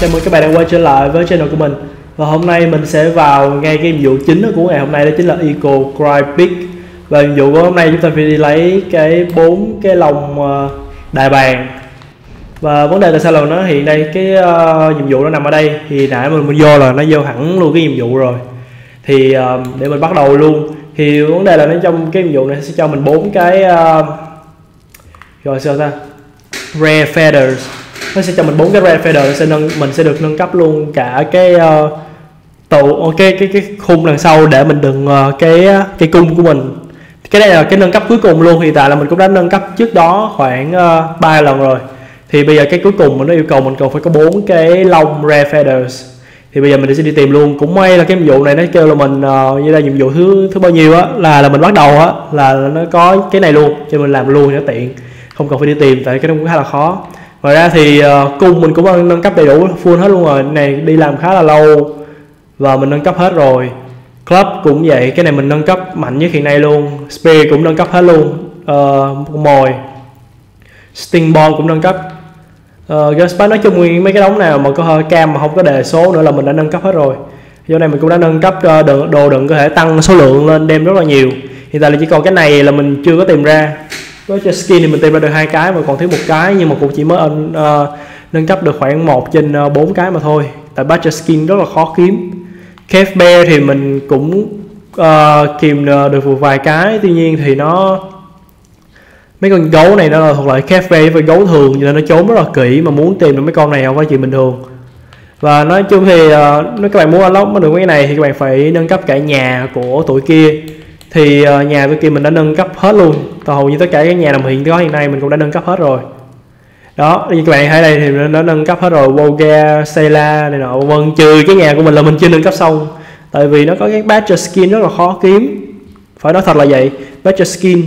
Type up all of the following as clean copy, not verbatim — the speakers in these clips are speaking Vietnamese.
Chào mừng các bạn đã quay trở lại với channel của mình. Và hôm nay mình sẽ vào ngay cái nhiệm vụ chính của ngày hôm nay, đó chính là Eco Cry Peak. Và nhiệm vụ của hôm nay chúng ta phải đi lấy cái 4 cái lồng đại bàng. Và vấn đề tại sao là nó hiện nay cái nhiệm vụ nó nằm ở đây, thì nãy mình vô là nó vô hẳn luôn cái nhiệm vụ rồi. Thì để mình bắt đầu luôn. Thì vấn đề là nó trong cái nhiệm vụ này sẽ cho mình 4 cái rồi sao ta Rare Feathers. Nó sẽ cho mình 4 cái Rare Feather, mình sẽ được nâng cấp luôn cả cái cái khung đằng sau để mình đựng cái cung của mình. Cái này là cái nâng cấp cuối cùng luôn. Hiện tại là mình cũng đã nâng cấp trước đó khoảng 3 lần rồi. Thì bây giờ cái cuối cùng mình nó yêu cầu mình còn phải có 4 cái lông Rare Feathers. Thì bây giờ mình sẽ đi tìm luôn. Cũng may là cái nhiệm vụ này nó kêu là mình như là nhiệm vụ thứ bao nhiêu á là mình bắt đầu á là nó có cái này luôn, cho mình làm luôn cho tiện, không cần phải đi tìm tại cái nó cũng khá là khó. Ngoài ra thì cung mình cũng nâng cấp đầy đủ full hết luôn rồi, này đi làm khá là lâu và mình nâng cấp hết rồi. Club cũng vậy, cái này mình nâng cấp mạnh nhất hiện nay luôn. Spear cũng nâng cấp hết luôn. Mồi Stingbomb cũng nâng cấp. Ghostback, nói chung nguyên mấy cái đống nào mà có hơi cam mà không có đề số nữa là mình đã nâng cấp hết rồi. Do này mình cũng đã nâng cấp đồ đựng, có thể tăng số lượng lên đem rất là nhiều. Hiện tại là chỉ còn cái này là mình chưa có tìm ra. Với cho skin thì mình tìm ra được 2 cái mà còn thiếu 1 cái, nhưng mà cũng chỉ mới nâng cấp được khoảng 1 trên 4 cái mà thôi. Tại badger skin rất là khó kiếm. Cave bear thì mình cũng kìm được một vài cái, tuy nhiên thì nó mấy con gấu này nó là thuộc loại cave bear với gấu thường nên nó trốn rất là kỹ, mà muốn tìm được mấy con này không phải chuyện bình thường. Và nói chung thì nếu các bạn muốn unlock mới được mấy cái này thì các bạn phải nâng cấp cả nhà của tụi kia. Thì nhà bên kia mình đã nâng cấp hết luôn, hầu như tất cả cái nhà nằm hiện nay mình cũng đã nâng cấp hết rồi. Đó, như các bạn thấy đây thì mình đã nâng cấp hết rồi, Volga, Shayla này nọ vân, trừ cái nhà của mình là mình chưa nâng cấp xong. Tại vì nó có cái badger skin rất là khó kiếm. Phải nói thật là vậy, badger skin.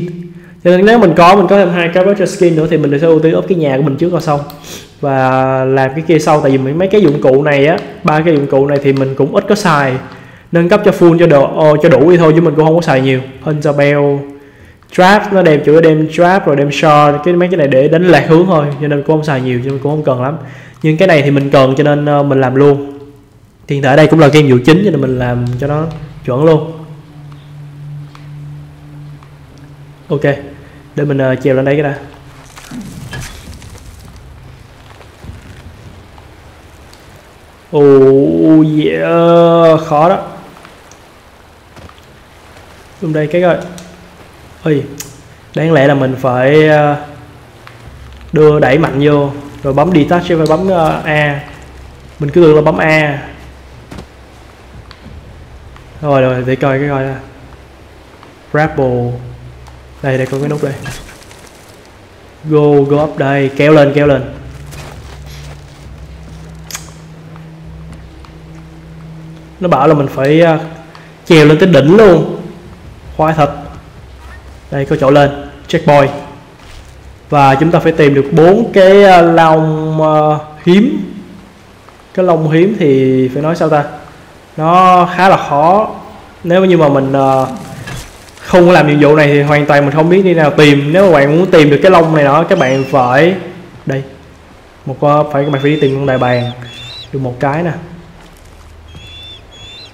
Cho nên nếu mình có thêm 2 cái badger skin nữa thì mình sẽ ưu tiên ốp cái nhà của mình trước rồi xong. Và làm cái kia sau, tại vì mấy cái dụng cụ này á, 3 cái dụng cụ này thì mình cũng ít có xài. Nâng cấp cho full cho đủ đi thôi chứ mình cũng không có xài nhiều. Hunterbell, trap nó đem chữ đem trap rồi đem shard, cái mấy cái này để đánh lạc hướng thôi, cho nên cũng không xài nhiều, cho nên cũng không cần lắm. Nhưng cái này thì mình cần cho nên mình làm luôn. Hiện tại đây cũng là game vụ chính cho nên mình làm cho nó chuẩn luôn. Ok, để mình trèo lên đây cái đã. Ồ yeah, khó đó. Dùng đây cái rồi. Ôi, đáng lẽ là mình phải đưa đẩy mạnh vô rồi bấm detach chứ phải bấm A. Mình cứ tưởng là bấm A. Rồi để coi cái coi ra. Grapple. Đây có cái nút đây. Go up đây, kéo lên. Nó bảo là mình phải trèo lên tới đỉnh luôn. Khoái thật. Đây có chỗ lên checkpoint. Và chúng ta phải tìm được 4 cái lông hiếm. Cái lông hiếm thì phải nói sao ta, nó khá là khó. Nếu như mà mình không có làm nhiệm vụ này thì hoàn toàn mình không biết đi nào tìm. Nếu mà bạn muốn tìm được cái lông này đó, các bạn phải đây một các bạn phải đi tìm con đại bàng. Được một cái nè,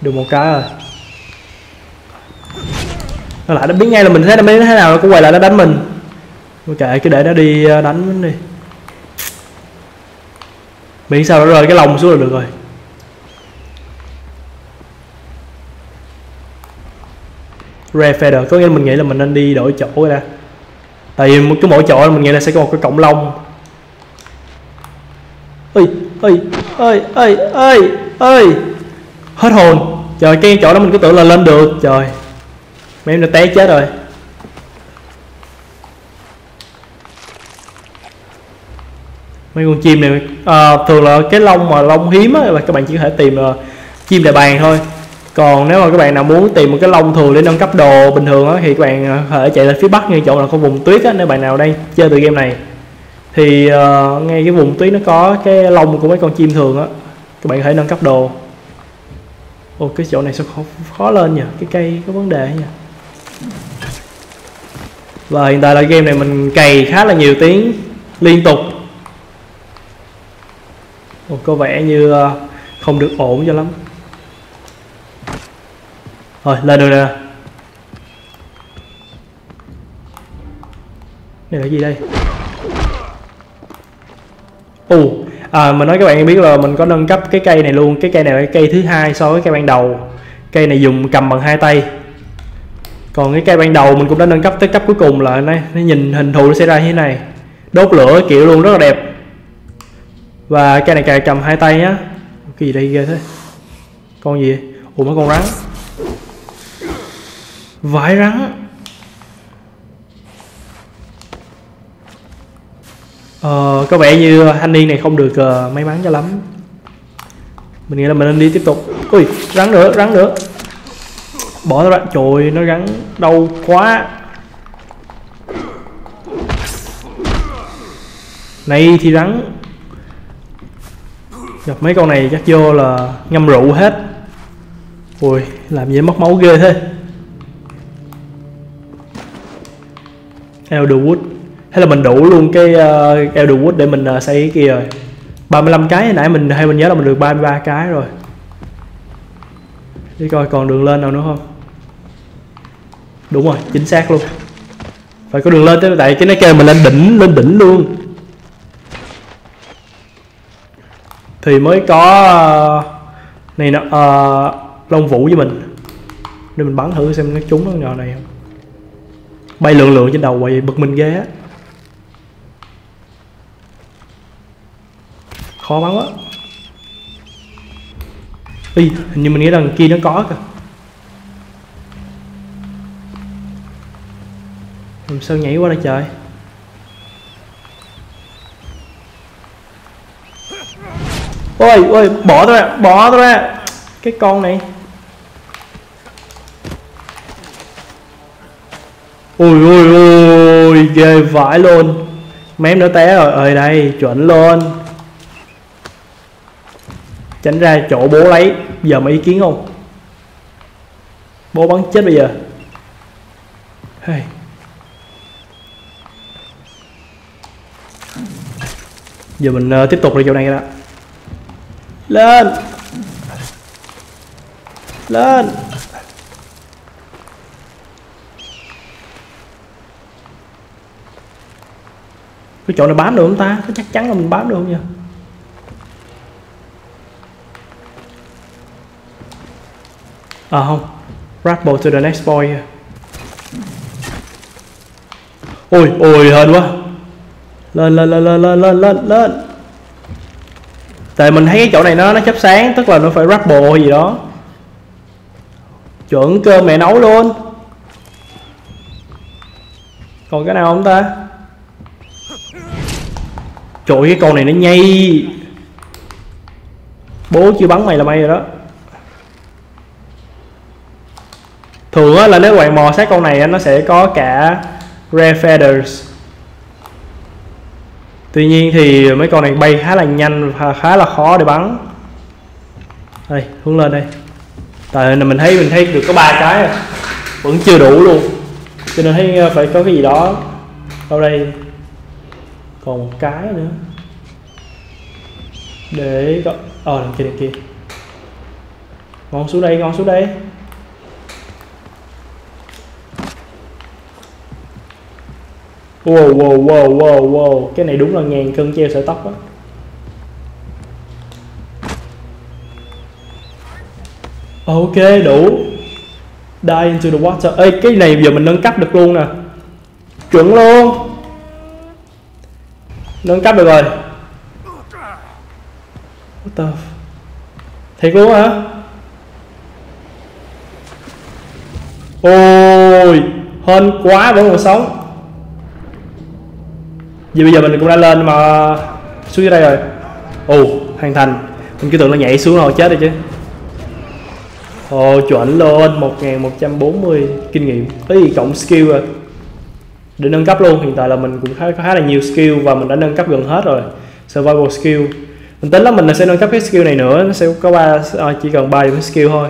được một cái rồi nó lại nó biết ngay là mình thấy nó biết thế nào nó cũng quay lại nó đánh mình. Kệ, cứ để nó đi đánh đi, miễn sao nó rơi cái lồng xuống là được rồi. Rare Feather có nghĩa là mình nghĩ là mình nên đi đổi chỗ ra, tại vì một cái mỗi chỗ mình nghĩ là sẽ có một cái cộng lông. Ơi hết hồn. Trời, cái chỗ đó mình cứ tưởng là lên được. Trời, mấy em đã té chết rồi. Mấy con chim này thường là cái lông mà lông hiếm á, là các bạn chỉ có thể tìm chim đại bàng thôi. Còn nếu mà các bạn nào muốn tìm một cái lông thường để nâng cấp đồ bình thường á, thì các bạn có thể chạy lên phía bắc như chỗ là có vùng tuyết á. Nếu bạn nào đang chơi từ game này thì ngay cái vùng tuyết nó có cái lông của mấy con chim thường á, các bạn có thể nâng cấp đồ. Ồ, cái chỗ này sao khó lên nhỉ, cái cây có vấn đề nha. Và hiện tại là game này mình cày khá là nhiều tiếng liên tục. Ồ, có vẻ như không được ổn cho lắm. Rồi lên được nè. Này là gì đây? Mình nói các bạn biết là mình có nâng cấp cái cây này luôn. Cái cây này là cái cây thứ hai so với cây ban đầu. Cây này dùng cầm bằng hai tay. Còn cái cây ban đầu mình cũng đã nâng cấp tới cấp cuối cùng là nó nhìn hình thù nó sẽ ra như thế này. Đốt lửa kiểu luôn, rất là đẹp. Và cây này cài cầm hai tay nhá. Cái gì đây ghê thế? Con gì? Ủa mấy con rắn. Vãi rắn. Có vẻ như thanh niên này không được may mắn cho lắm. Mình nghĩ là mình nên đi tiếp tục. Ui, rắn nữa, rắn nữa. Bỏ nó ra, trời nó rắn đau quá. Này thì rắn. Gặp mấy con này chắc vô là ngâm rượu hết. Ui, làm gì mất máu ghê thế. Elder Wood. Hay là mình đủ luôn cái Elder Wood để mình xây cái kia rồi. 35 cái, nãy mình hay mình nhớ là mình được 33 cái rồi. Đi coi còn đường lên nào nữa không. Đúng rồi, chính xác luôn. Phải có đường lên chứ, tại cái nó kêu mình lên đỉnh luôn thì mới có này nó lông vũ với mình. Để mình bắn thử xem nó trúng nó nhỏ này không. Bay lượn lượn trên đầu vậy bực mình ghê á. Khó bắn quá. Ý, hình như mình nghĩ rằng kia nó có kìa. Làm sao nhảy qua đây trời. Ôi, ôi, bỏ tôi ra. Cái con này. Ôi, ôi, ôi, ghê vãi luôn. Mém nó té rồi, ơi đây, chuẩn luôn. Tránh ra chỗ bố lấy, giờ mà ý kiến không? Bố bắn chết bây giờ. Hey. Giờ mình tiếp tục đi chỗ này đó. Lên. Lên. Cái chỗ này bám được không ta? Có chắc chắn là mình bám được không nha? À không. Rappel to the next boy. Ôi, ôi, hên quá. Lên, lên, lên, lên, lên, lên, lên. Tại mình thấy cái chỗ này nó chớp sáng, tức là nó phải rappel hay gì đó. Chuẩn cơm mẹ nấu luôn. Còn cái nào không ta? Trời ơi, cái con này nó nhây. Bố chưa bắn mày là may rồi đó. Thường á là nếu bạn mò sát con này nó sẽ có cả rare feathers. Tuy nhiên thì mấy con này bay khá là nhanh và khá là khó để bắn. Đây, hướng lên đây. Tại mình thấy được có 3 cái rồi. Vẫn chưa đủ luôn. Cho nên thấy phải có cái gì đó. Đâu đây. Còn một cái nữa. Để có đằng kia, đằng kia. Ngon xuống đây, ngon xuống đây. Wow, wow, wow, wow, wow. Cái này đúng là ngàn cân treo sợi tóc á. Ok, đủ. Dive into the water. Ê, cái này giờ mình nâng cấp được luôn nè. Chuẩn luôn. Nâng cấp được rồi. What the... Thiệt luôn hả? Ôi, hên quá vẫn còn sống. Vì bây giờ mình cũng đã lên mà xuống dưới đây rồi. Ồ, hoàn thành. Mình cứ tưởng nó nhảy xuống rồi chết rồi chứ. Ồ, chuẩn luôn. 1140 kinh nghiệm. Ý, cộng skill rồi. Để nâng cấp luôn. Hiện tại là mình cũng khá là nhiều skill. Và mình đã nâng cấp gần hết rồi. Survival skill. Mình tính là mình sẽ nâng cấp cái skill này nữa. Nó sẽ có chỉ cần 3 điểm skill thôi.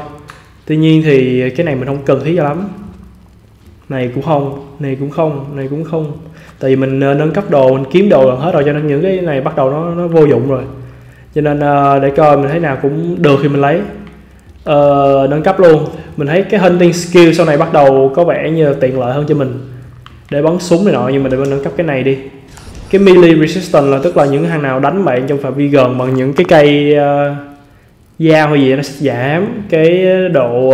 Tuy nhiên thì cái này mình không cần thiết cho lắm. Này cũng không, này cũng không, này cũng không. Tại vì mình nâng cấp đồ, mình kiếm đồ là hết rồi, cho nên những cái này bắt đầu nó vô dụng rồi. Cho nên để coi mình thấy nào cũng được thì mình lấy. Nâng cấp luôn. Mình thấy cái hunting skill sau này bắt đầu có vẻ như tiện lợi hơn cho mình để bắn súng này nọ, nhưng mà để mình nâng cấp cái này đi. Cái melee resistance là tức là những thằng nào đánh bạn trong phạm vi gần bằng những cái cây dao hay gì nó sẽ giảm cái độ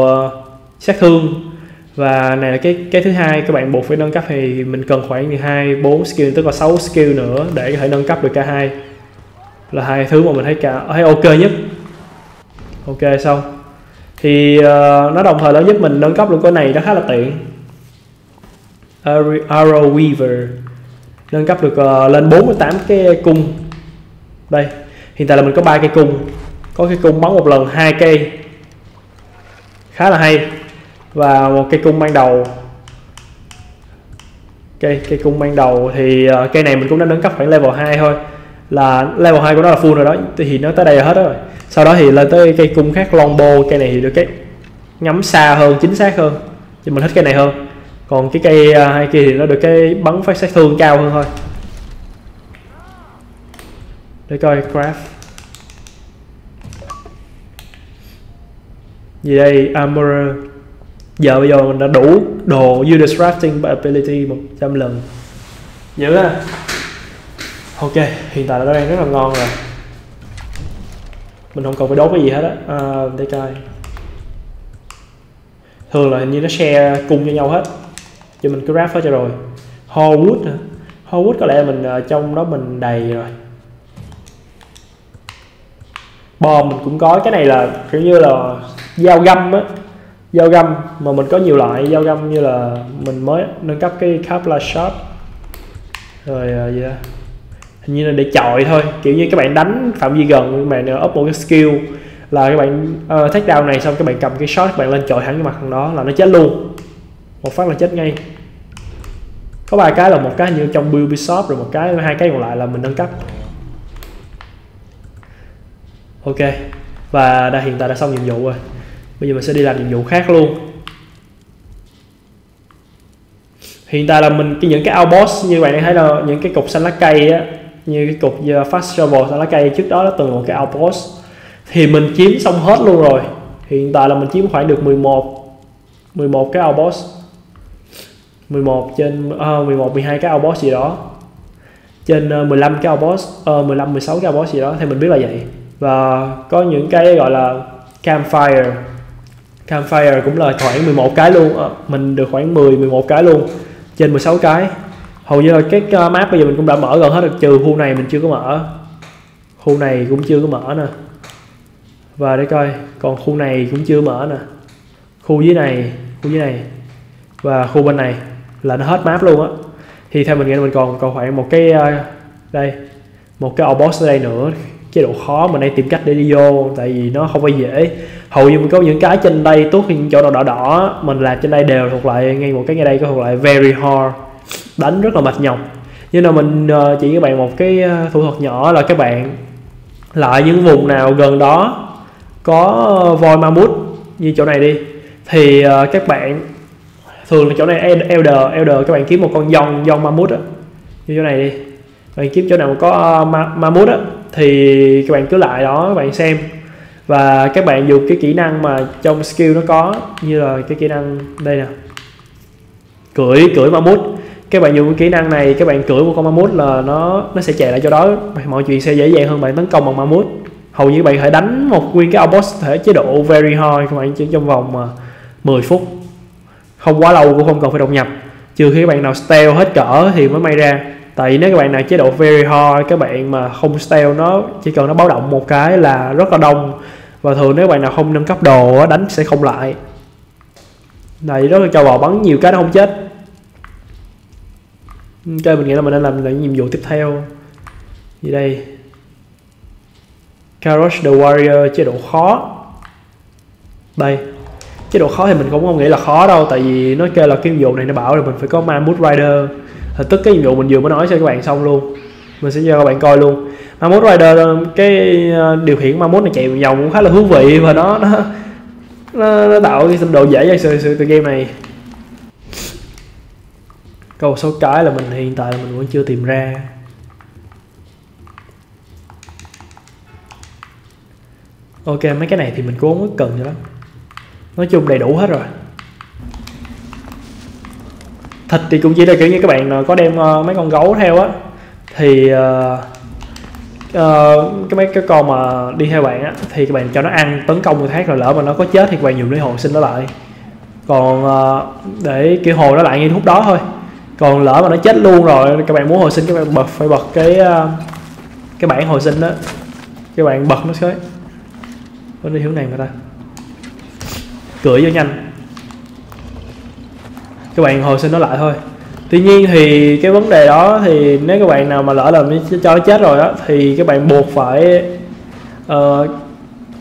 sát thương. Và này là cái thứ hai các bạn buộc phải nâng cấp, thì mình cần khoảng 12, 4 skill tức là 6 skill nữa để có thể nâng cấp được cả hai. Là hai thứ mà mình thấy thấy ok nhất. Ok xong. Thì nó đồng thời lớn giúp mình nâng cấp luôn cái này, nó khá là tiện. Arrow Weaver nâng cấp được lên 48 cái cung. Đây, hiện tại là mình có 3 cây cung. Có cái cung bắn một lần 2 cây. Khá là hay. Và một cây cung ban đầu. Cây cung ban đầu thì cây này mình cũng đã nâng cấp khoảng level 2 thôi. Là level 2 của nó là full rồi đó, thì nó tới đây là hết rồi. Sau đó thì lên tới cây cung khác, longbow. Cây này thì được cái ngắm xa hơn, chính xác hơn, thì mình thích cây này hơn. Còn cái cây hai kia thì nó được cái bắn phát sát thương cao hơn thôi. Để coi craft gì đây. Armorer. Giờ bây giờ mình đã đủ đồ user crafting ability 100 lần. Dữ ha. Ok, hiện tại là nó đang rất là ngon rồi. Mình không cần phải đốt cái gì hết á. Để coi. Thường là hình như nó share cùng cho nhau hết, chứ mình cứ ráp hết cho rồi. Hallwood hả? Hallwood có lẽ mình trong đó mình đầy rồi. Bom mình cũng có. Cái này là kiểu như là dao găm á. Dao găm mà mình có nhiều loại dao găm, như là mình mới nâng cấp cái Kapla Shop. Rồi gì đó. Hình như là để chọi thôi, kiểu như các bạn đánh phạm vi gần, các bạn up một cái skill là các bạn take down này, xong các bạn cầm cái shot các bạn lên chọi thẳng cái mặt thằng đó là nó chết luôn, một phát là chết ngay. Có 3 cái, là một cái như trong build shop, rồi một cái, hai cái còn lại là mình nâng cấp. Ok, và đã hiện tại đã xong nhiệm vụ rồi, bây giờ mình sẽ đi làm nhiệm vụ khác luôn. Hiện tại là mình những cái outpost như bạn thấy là những cái cục xanh lá cây á, như cái cục fast travel xanh lá cây trước đó là từng một cái outpost thì mình chiếm xong hết luôn rồi. Hiện tại là mình chiếm khoảng được 11 cái outpost, 11 trên 12 cái outpost gì đó, trên 15 cái outpost, 16 cái outpost gì đó thì mình biết là vậy. Và có những cái gọi là campfire. Campfire cũng là khoảng 11 cái luôn, mình được khoảng 11 cái luôn trên 16 cái. Hầu như là cái map bây giờ mình cũng đã mở gần hết được, trừ khu này mình chưa có mở. Khu này cũng chưa có mở nè. Và để coi, còn khu này cũng chưa mở nè. Khu dưới này, khu dưới này và khu bên này là nó hết map luôn á. Thì theo mình nghĩ mình còn khoảng một cái đây, một cái outpost ở đây nữa. Chế độ khó mình đang tìm cách để đi vô, tại vì nó không phải dễ. Hầu như mình có những cái trên đây tốt, những chỗ nào đỏ đỏ mình làm trên đây đều thuộc lại ngay một cái, ngay đây có thuộc lại very hard, đánh rất là mệt nhọc. Nhưng mà mình chỉ các bạn một cái thủ thuật nhỏ là các bạn lại những vùng nào gần đó có voi mammoth như chỗ này đi, thì các bạn thường là chỗ này elder các bạn kiếm một con dòng mammoth á, như chỗ này đi, bạn kiếm chỗ nào mà có mammoth á thì các bạn cứ lại đó các bạn xem. Và các bạn dùng cái kỹ năng mà trong skill nó có, như là cái kỹ năng đây nè, cưỡi mammoth. Các bạn dùng cái kỹ năng này, các bạn cưỡi một con mammoth là nó sẽ chạy lại cho đó, mọi chuyện sẽ dễ dàng hơn. Bạn tấn công bằng mammoth, hầu như bạn phải đánh một nguyên cái outpost thể chế độ very high các bạn chỉ trong vòng 10 phút, không quá lâu cũng không cần phải đột nhập, trừ khi các bạn nào stealth hết cỡ thì mới may ra. Tại nếu các bạn nào chế độ very hard, các bạn mà không stealth, nó chỉ cần nó báo động một cái là rất là đông. Và thường nếu bạn nào không nâng cấp đồ đánh sẽ không lại. Này rất là cho bò, bắn nhiều cái nó không chết. Ok, mình nghĩ là mình nên làm những nhiệm vụ tiếp theo. Gì đây? Caros the Warrior chế độ khó. Đây, chế độ khó thì mình cũng không nghĩ là khó đâu, tại vì nó kêu là cái nhiệm vụ này nó bảo là mình phải có Mammoth Rider. Thật tức cái nhiệm vụ mình vừa mới nói cho các bạn xong luôn, mình sẽ cho các bạn coi luôn. Mammoth Rider, cái điều khiển Mammoth này chạy một vòng cũng khá là thú vị, và nó tạo cái độ dễ cho sự từ game này. Câu số cái là mình hiện tại là mình vẫn chưa tìm ra. Ok, mấy cái này thì mình cũng không có cần nữa lắm. Nói chung đầy đủ hết rồi. Thịt thì cũng chỉ là kiểu như các bạn có đem mấy con gấu theo á, thì cái con mà đi theo bạn á, thì các bạn cho nó ăn tấn công người khác, rồi lỡ mà nó có chết thì các bạn dùng lấy hồn sinh nó lại. Còn để kiểu hồn nó lại như lúc đó thôi. Còn lỡ mà nó chết luôn rồi các bạn muốn hồi sinh, các bạn bật phải bật cái bảng hồi sinh đó, các bạn bật nó xới. Có đi hướng này mà ta cưỡi cho nhanh, các bạn hồi sinh nó lại thôi. Tuy nhiên thì cái vấn đề đó thì nếu các bạn nào mà lỡ làm cho nó chết rồi á, thì các bạn buộc phải ở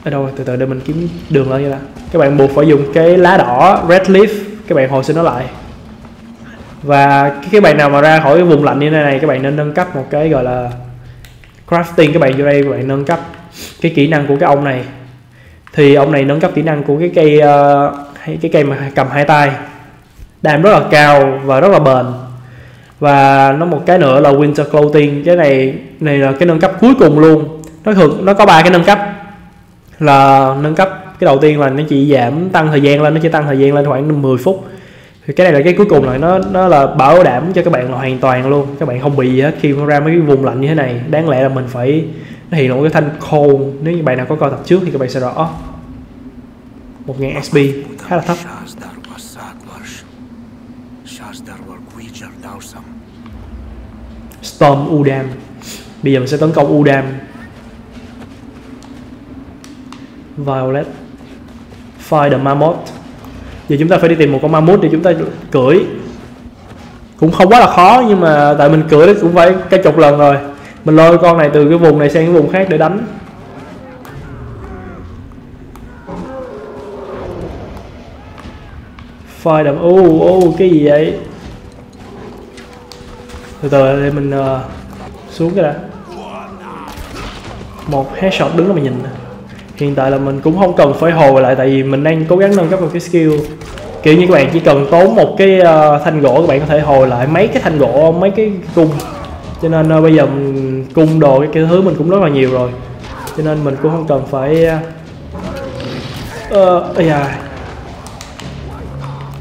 đâu từ từ để mình kiếm đường lên như ta. Các bạn buộc phải dùng cái lá đỏ red leaf, các bạn hồi sinh nó lại. Và cái bạn nào mà ra khỏi cái vùng lạnh như thế này, các bạn nên nâng cấp một cái gọi là crafting. Các bạn vô đây các bạn nâng cấp cái kỹ năng của cái ông này. Thì ông này nâng cấp kỹ năng của cái cây mà cầm hai tay, đam rất là cao và rất là bền. Và nó một cái nữa là winter clothing. Cái này là cái nâng cấp cuối cùng luôn. Nó có ba cái nâng cấp. Là nâng cấp cái đầu tiên là nó chỉ giảm tăng thời gian lên, nó chỉ tăng thời gian lên khoảng 10 phút. Thì cái này là cái cuối cùng, là nó là bảo đảm cho các bạn là hoàn toàn luôn, các bạn không bị gì hết khi mà ra mấy cái vùng lạnh như thế này. Đáng lẽ là mình phải nó hiện là một cái thanh khô, nếu như bạn nào có coi tập trước thì các bạn sẽ rõ. 1000 XP khá là thấp. Tom Udam, bây giờ mình sẽ tấn công Udam. Violet, Fight the Mammoth. Giờ chúng ta phải đi tìm một con mammoth để chúng ta cưỡi. Cũng không quá là khó, nhưng mà tại mình cưỡi cũng phải cả chục lần rồi. Mình lôi con này từ cái vùng này sang cái vùng khác để đánh. Fight them. Cái gì vậy? Từ từ để mình xuống cái đã. Một headshot đứng đó mà nhìn. Hiện tại là mình cũng không cần phải hồi lại, tại vì mình đang cố gắng nâng cấp một cái skill. Kiểu như các bạn chỉ cần tốn một cái thanh gỗ, các bạn có thể hồi lại mấy cái thanh gỗ, mấy cái cung. Cho nên bây giờ mình cung đồ cái thứ mình cũng rất là nhiều rồi, cho nên mình cũng không cần phải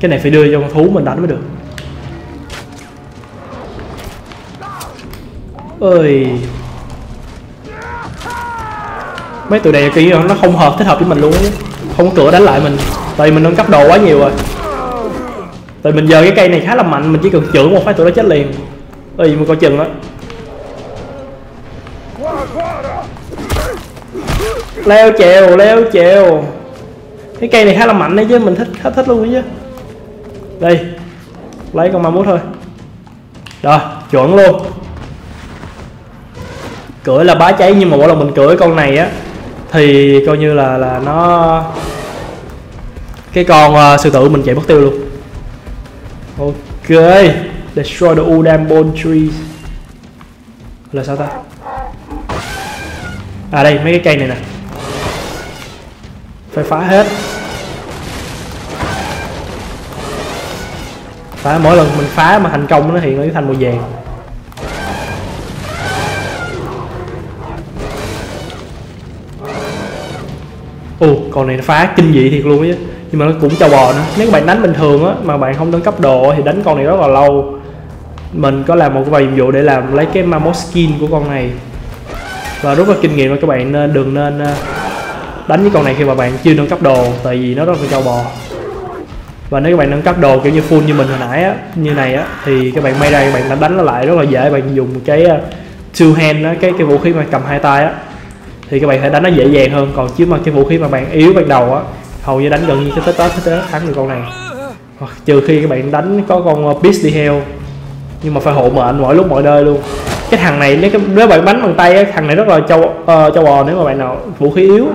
cái này phải đưa cho con thú mình đánh mới được. Mấy tụi này kỹ nó không thích hợp với mình luôn ấy. Không cửa đánh lại mình, tại vì mình nâng cấp đồ quá nhiều rồi. Tại mình giờ cái cây này khá là mạnh, mình chỉ cần chữa một phát tụi nó chết liền. Mình coi chừng á. Leo chèo. Cái cây này khá là mạnh đấy chứ, mình thích luôn đấy chứ. Đây, lấy con mammoth thôi. Rồi, chuẩn luôn. Cưỡi là bá cháy, nhưng mà mỗi lần mình cưỡi con này á thì coi như là nó cái con sư tử mình chạy mất tiêu luôn. Ok, destroy the Udam bone trees là sao ta? À đây, mấy cái cây này nè phải phá hết. Phá mỗi lần mình phá mà thành công nó hiện lên thành màu vàng. Con này nó phá kinh dị thiệt luôn á, nhưng mà nó cũng trâu bò nữa. Nếu các bạn đánh bình thường á mà bạn không nâng cấp độ thì đánh con này rất là lâu. Mình có làm một vài nhiệm vụ để làm lấy cái mammoth skin của con này, và rút ra kinh nghiệm là các bạn nên đừng nên đánh với con này khi mà bạn chưa nâng cấp đồ, tại vì nó rất là trâu bò. Và nếu các bạn nâng cấp đồ kiểu như full như mình hồi nãy á, như này á, thì các bạn may ra các bạn đánh nó lại rất là dễ. Bạn dùng cái two hand á, cái vũ khí mà cầm hai tay á, thì các bạn hãy đánh nó dễ dàng hơn. Còn chứ mà cái vũ khí mà bạn yếu ban đầu á, hầu như đánh gần như cái tết thắng được con này, hoặc trừ khi các bạn đánh có con beast đi heo, nhưng mà phải hộ mệnh mỗi lúc mọi nơi luôn. Cái thằng này nếu bạn bắn bằng tay á, thằng này rất là châu bò nếu mà bạn nào vũ khí yếu.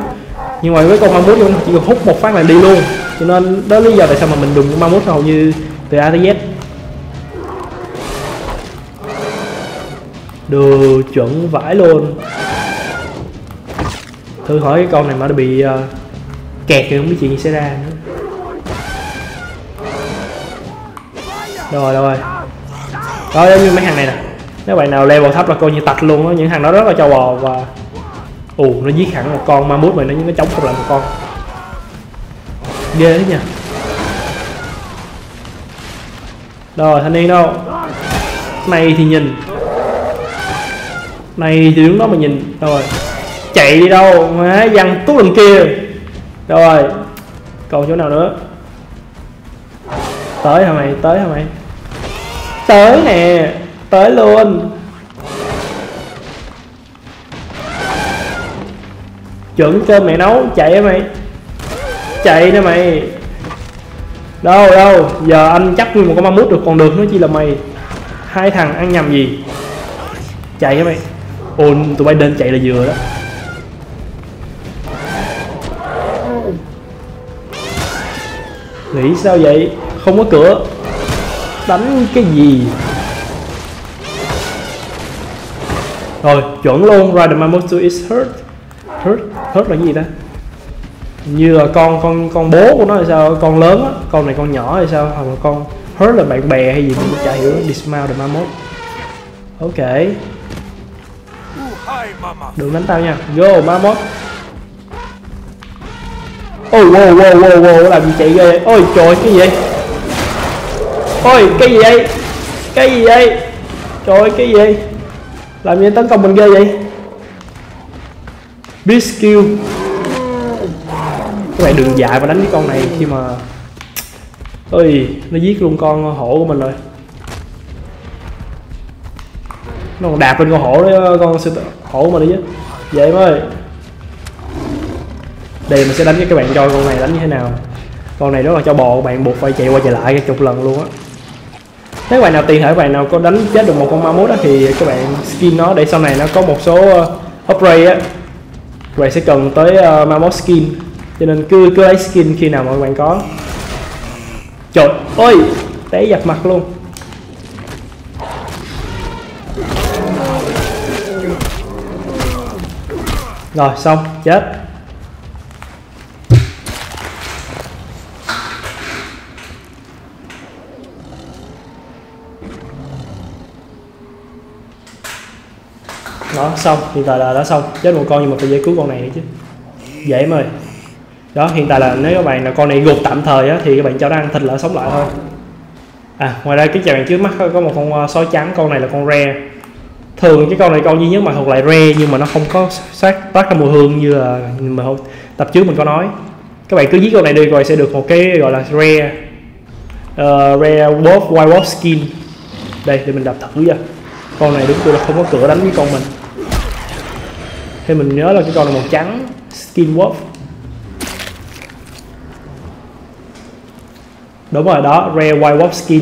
Nhưng mà với con mammoth nó chỉ cần hút một phát là đi luôn, cho nên đó lý do tại sao mà mình dùng con mammoth hầu như từ A tới Z. Được, chuẩn vãi luôn. Thử hỏi cái con này mà nó bị kẹt thì không biết chuyện gì xảy ra nữa. Rồi giống như mấy thằng này nè, nếu bạn nào level thấp là coi như tạch luôn á. Những thằng đó rất là trâu bò và Ồ, nó giết hẳn một con Mammoth mà nó chống không lại một con. Ghê đấy nha. Rồi, thanh niên đâu? Này thì nhìn. Này thì đứng đó mà nhìn. Rồi, chạy đi đâu? Má, văng tút lần kia. Rồi, còn chỗ nào nữa? Tới hả mày? Tới hả mày? Tới nè, tới luôn. Chuẩn cơm mẹ nấu, chạy hả mày? Chạy nè mày. Đâu đâu, giờ anh chắc nguyên một con Mammoth được còn được nữa chi là mày. Hai thằng ăn nhầm gì. Chạy hả mày? Ồ, tụi bay nên chạy là vừa đó. Nghĩ sao vậy? Không có cửa. Đánh cái gì? Rồi, chuẩn luôn. Rider Mammoth is hurt. Hurt? Hurt là cái gì ta? Như là con bố của nó hay sao? Con lớn á. Con này con nhỏ hay sao? Hoặc là con hurt là bạn bè hay gì? Mình chả hiểu. Dismount the Mammoth. Ok. Đừng đánh tao nha. Go Mammoth. Ôi, wow, wow, wow, wow, làm gì chạy ghê. Ôi trời, cái gì vậy? Ôi, cái gì vậy? Cái gì vậy? Trời ơi, cái gì vậy? Làm gì tấn công mình ghê vậy? Biskill. Các bạn đừng dại mà đánh cái con này khi mà... Ôi, nó giết luôn con hổ của mình rồi. Nó còn đạp lên con hổ đấy, con sư tử hổ của mình đi chứ. Vậy mới. Đây mình sẽ đánh với các bạn coi con này đánh như thế nào. Con này rất là cho bò, các bạn buộc phải chạy qua chạy lại chục lần luôn á. Nếu bạn nào tiền thể bạn nào có đánh chết được một con Mammoth á thì các bạn skin nó để sau này nó có một số upgrade á. Các bạn sẽ cần tới Mammoth skin. Cho nên cứ lấy skin khi nào mọi bạn có. Trời ơi, té giặt mặt luôn. Rồi xong, chết. Đó, xong, hiện tại là đã xong. Chết một con nhưng mà phải giải cứu con này nữa chứ. Dễ mời. Đó, hiện tại là nếu các bạn là con này gục tạm thời á, thì các bạn cho nó ăn thịt là sống lại thôi. À, ngoài ra cái chàng bạn trước mắt có một con sói trắng, con này là con rare. Thường cái con này con duy nhất mà thuộc lại rare nhưng mà nó không có toát ra mùi hương như là mà tập trước mình có nói. Các bạn cứ giết con này đi rồi sẽ được một cái gọi là rare rare wolf white wolf skin. Đây thì mình đập thử ra. Con này đúng tôi là không có cửa đánh với con mình. Thì mình nhớ là cái con này màu trắng skin wolf. Đúng rồi đó, rare white wolf skin.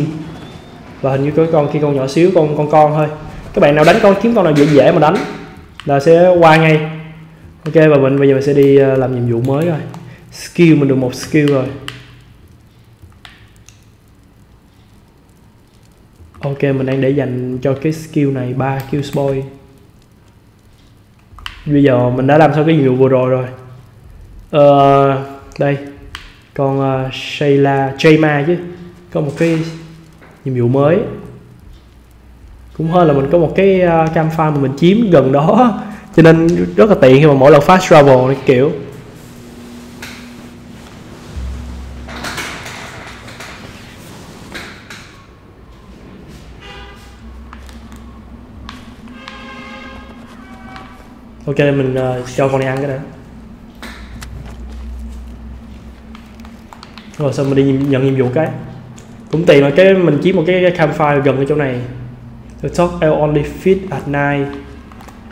Và hình như có con khi con nhỏ xíu, con thôi. Các bạn nào đánh con kiếm con nào dễ dễ mà đánh là sẽ qua ngay. Ok, và mình bây giờ mình sẽ đi làm nhiệm vụ mới rồi. Skill mình được một skill rồi. Ok, mình đang để dành cho cái skill này 3 skill spoil. Bây giờ mình đã làm xong cái nhiệm vụ vừa rồi rồi. Đây, con Shayla, Jayma chứ. Có một cái nhiệm vụ mới. Cũng hơn là mình có một cái campfire mà mình chiếm gần đó. Cho nên rất là tiện khi mà mỗi lần fast travel này kiểu. Ok, mình cho con này ăn cái đã. Rồi xong mình đi nhận nhiệm vụ cái. Cũng tiện là cái mình chiếm một cái campfire gần ở chỗ này. The top I'll only fit at night.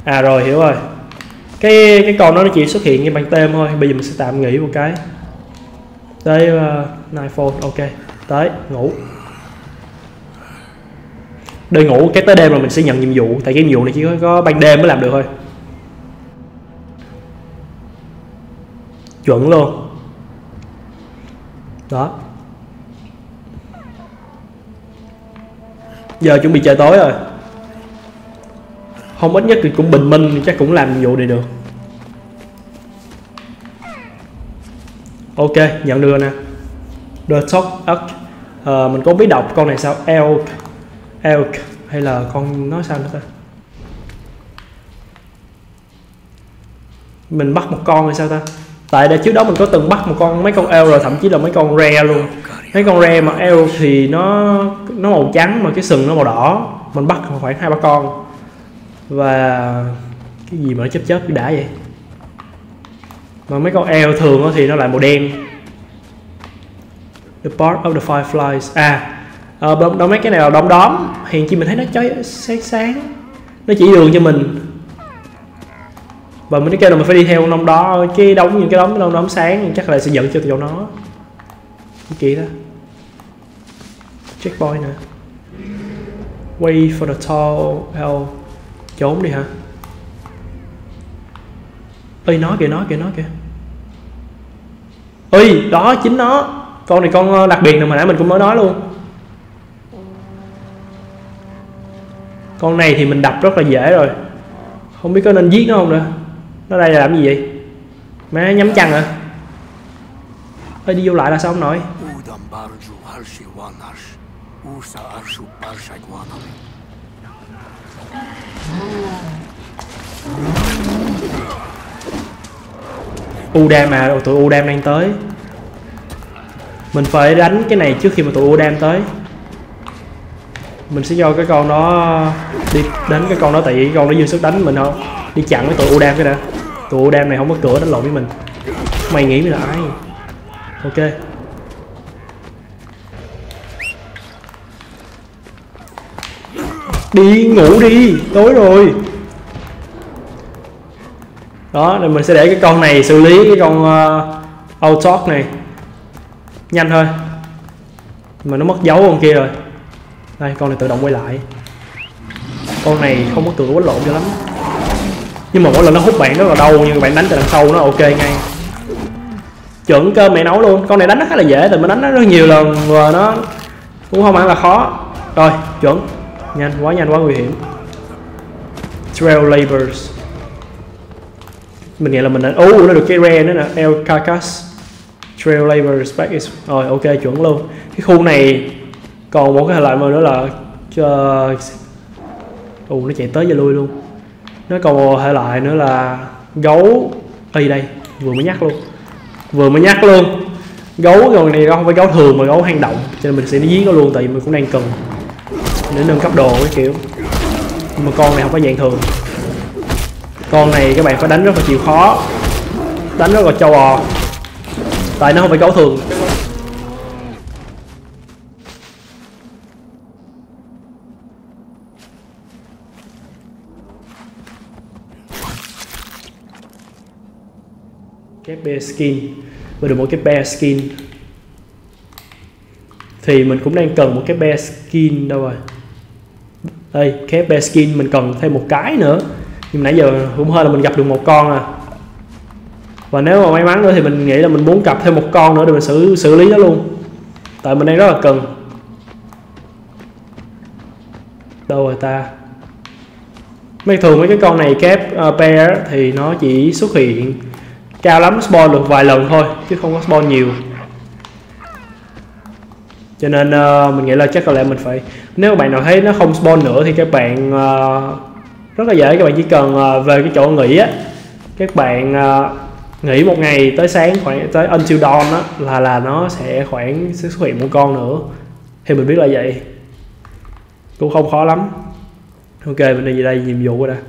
À rồi, hiểu rồi. Cái con đó nó chỉ xuất hiện như bằng tem thôi. Bây giờ mình sẽ tạm nghỉ một cái. Tới nightfall, ok. Tới, ngủ. Đợi ngủ, cái tới đêm là mình sẽ nhận nhiệm vụ. Tại cái nhiệm vụ này chỉ có ban đêm mới làm được thôi. Chuẩn luôn. Đó. Giờ chuẩn bị trời tối rồi. Không ít nhất thì cũng bình minh chắc cũng làm nhiệm vụ này được. Ok, nhận được nè. The Talk Elk. Mình có biết đọc con này sao? Elk. Elk hay là con nói sao nữa ta? Mình bắt một con hay sao ta? Tại đã trước đó mình có từng bắt một con, mấy con elder rồi, thậm chí là mấy con rare luôn. Mấy con rare mà elder thì nó màu trắng mà cái sừng nó màu đỏ. Mình bắt khoảng 2-3 con. Và cái gì mà nó chớp chớp đã vậy? Mà mấy con elder thường thì nó lại màu đen. The part of the fireflies. Đó mấy cái này là đom đóm. Hiện chi mình thấy nó chói sáng sáng, nó chỉ đường cho mình. Và mình kêu là mình phải đi theo nông đó, cái đống những cái đống nông sáng chắc là sẽ dẫn cho tụi nó. Cái kia đó. Checkpoint nè. Wait for the tall elf. Trốn đi hả? Ơi nó kìa, nó kìa, nó kìa. Ơi đó chính nó. Con này con đặc biệt nè, mà nãy mình cũng mới nói luôn. Con này thì mình đập rất là dễ rồi. Không biết có nên giết nó không nữa. Nó đây là làm gì vậy? Má nhắm chăn hả? Ê đi vô lại là sao không nổi? Udam à, tụi Udam đang tới. Mình phải đánh cái này trước khi mà tụi Udam tới. Mình sẽ cho cái con đó đi đến cái con đó, tại vì cái con nó dư sức đánh mình không? Đi chặn với tụi Udam cái đã. Tụi Udam này không có cửa đánh lộn với mình. Mày nghĩ mới là ai? Ok. Đi ngủ đi, tối rồi. Đó, rồi mình sẽ để cái con này xử lý cái con Outalk này. Nhanh thôi. Mà nó mất dấu con kia rồi. Đây, con này tự động quay lại. Con này không có tựa quá lộn cho lắm. Nhưng mà mỗi lần nó hút bạn rất là đau, nhưng bạn đánh từ đằng sau nó ok ngay. Chuẩn cơm mẹ nấu luôn. Con này đánh nó khá là dễ, mình đánh nó rất nhiều lần và nó cũng không hẳn là khó. Rồi, chuẩn. Nhanh, quá nguy hiểm. Trail Labors. Mình nghĩ là mình đã... nó được cái rare nữa nè, El Carcass. Trail Labors back is... Rồi, ok, chuẩn luôn. Cái khu này... Còn một cái loại mà nữa là nó chạy tới và lui luôn. Nó còn một hệ loại nữa là gấu. Ê đây, vừa mới nhắc luôn. Gấu rồi này không phải gấu thường mà gấu hang động, cho nên mình sẽ giết nó luôn, tại vì mình cũng đang cần để nâng cấp đồ cái kiểu. Nhưng mà con này không phải dạng thường. Con này các bạn phải đánh rất là chịu khó, đánh rất là trâu bò, tại nó không phải gấu thường. Bear skin. Và được một cái bear skin. Thì mình cũng đang cần một cái bear skin đâu rồi. Đây, cái bear skin mình cần thêm một cái nữa. Nhưng nãy giờ cũng hơi là mình gặp được một con à. Và nếu mà may mắn nữa thì mình nghĩ là mình muốn cặp thêm một con nữa để mình xử lý nó luôn. Tại mình đang rất là cần. Đâu rồi ta? Thường mấy cái con này kép bear thì nó chỉ xuất hiện cao lắm spawn được vài lần thôi, chứ không có spawn nhiều. Cho nên mình nghĩ là chắc có lẽ mình phải, nếu bạn nào thấy nó không spawn nữa thì các bạn rất là dễ, các bạn chỉ cần về cái chỗ nghỉ á, các bạn nghỉ một ngày tới sáng, khoảng tới until dawn á, là nó sẽ khoảng sẽ xuất hiện một con nữa. Thì mình biết là vậy. Cũng không khó lắm. Ok, mình đi về đây nhiệm vụ rồi nè.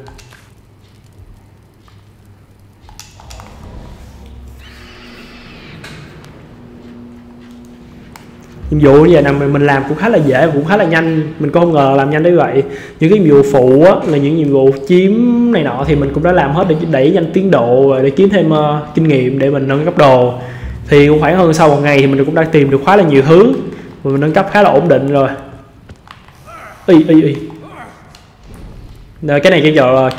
Nhiệm vụ như vậy là mình làm cũng khá là dễ và cũng khá là nhanh. Mình cũng không ngờ làm nhanh đến vậy. Những cái nhiệm vụ phụ á, là những nhiệm vụ chiếm này nọ thì mình cũng đã làm hết để đẩy nhanh tiến độ, để kiếm thêm kinh nghiệm để mình nâng cấp đồ. Thì cũng khoảng hơn sau một ngày thì mình cũng đã tìm được khá là nhiều thứ và mình nâng cấp khá là ổn định rồi. Cái này kêu là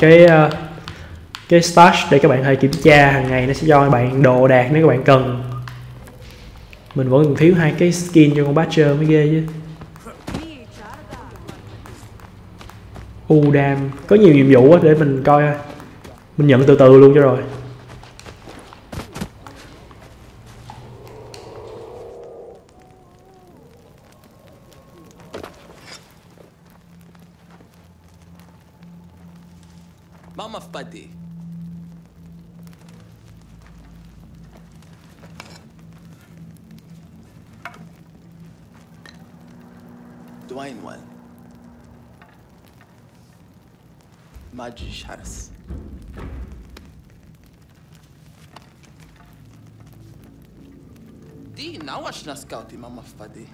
cái stash để các bạn hãy kiểm tra hàng ngày, nó sẽ cho các bạn đồ đạc nếu các bạn cần. Mình vẫn còn thiếu 2 cái skin cho con Badger mới ghê chứ. Udam có nhiều nhiệm vụ để mình coi thôi. Mình nhận từ từ luôn cho rồi. Dwayne went. ما تجيش حرس. دي نواش نسكاوتي ما مفادي.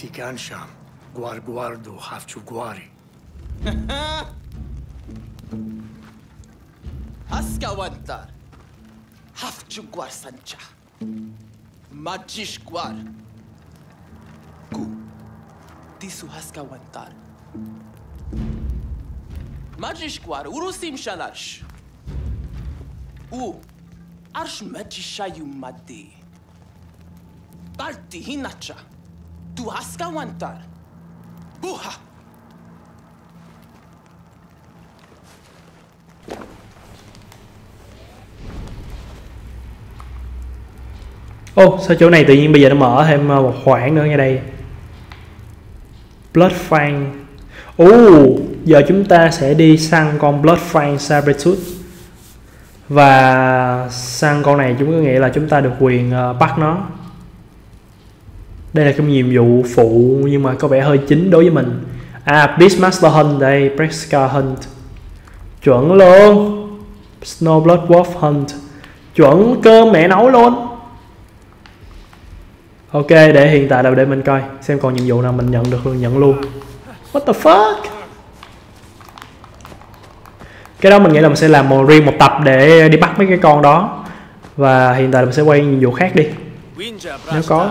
تيكان شام غوار غواردو حافتشو غواري. هسكا ودار حافتشو غوار سانشا. ما تجيش غوار. كو تيسو هسكا ودار. ماجيش كوار وروسي مشالارش و أرش ماجيشا يمادي بالتي هيناتشا تو هاسكا وانتار بوها Ô, sao chỗ này tự nhiên bây giờ nó mở thêm một khoảng nữa ngay đây. Blood Fang. Giờ chúng ta sẽ đi săn con Blood Fang Sabertooth. Và săn con này chúng có nghĩa là chúng ta được quyền bắt nó. Đây là cái nhiệm vụ phụ nhưng mà có vẻ hơi chính đối với mình. À, Beastmaster Hunt đây, Presca Hunt. Chuẩn luôn. Snow Blood Wolf Hunt. Chuẩn cơm mẹ nấu luôn. Ok, để hiện tại là để mình coi xem còn nhiệm vụ nào mình nhận được luôn, nhận luôn. What the fuck? Cái đó mình nghĩ là mình sẽ làm riêng một tập để đi bắt mấy cái con đó. Và hiện tại mình sẽ quay nhiệm vụ khác đi nếu có.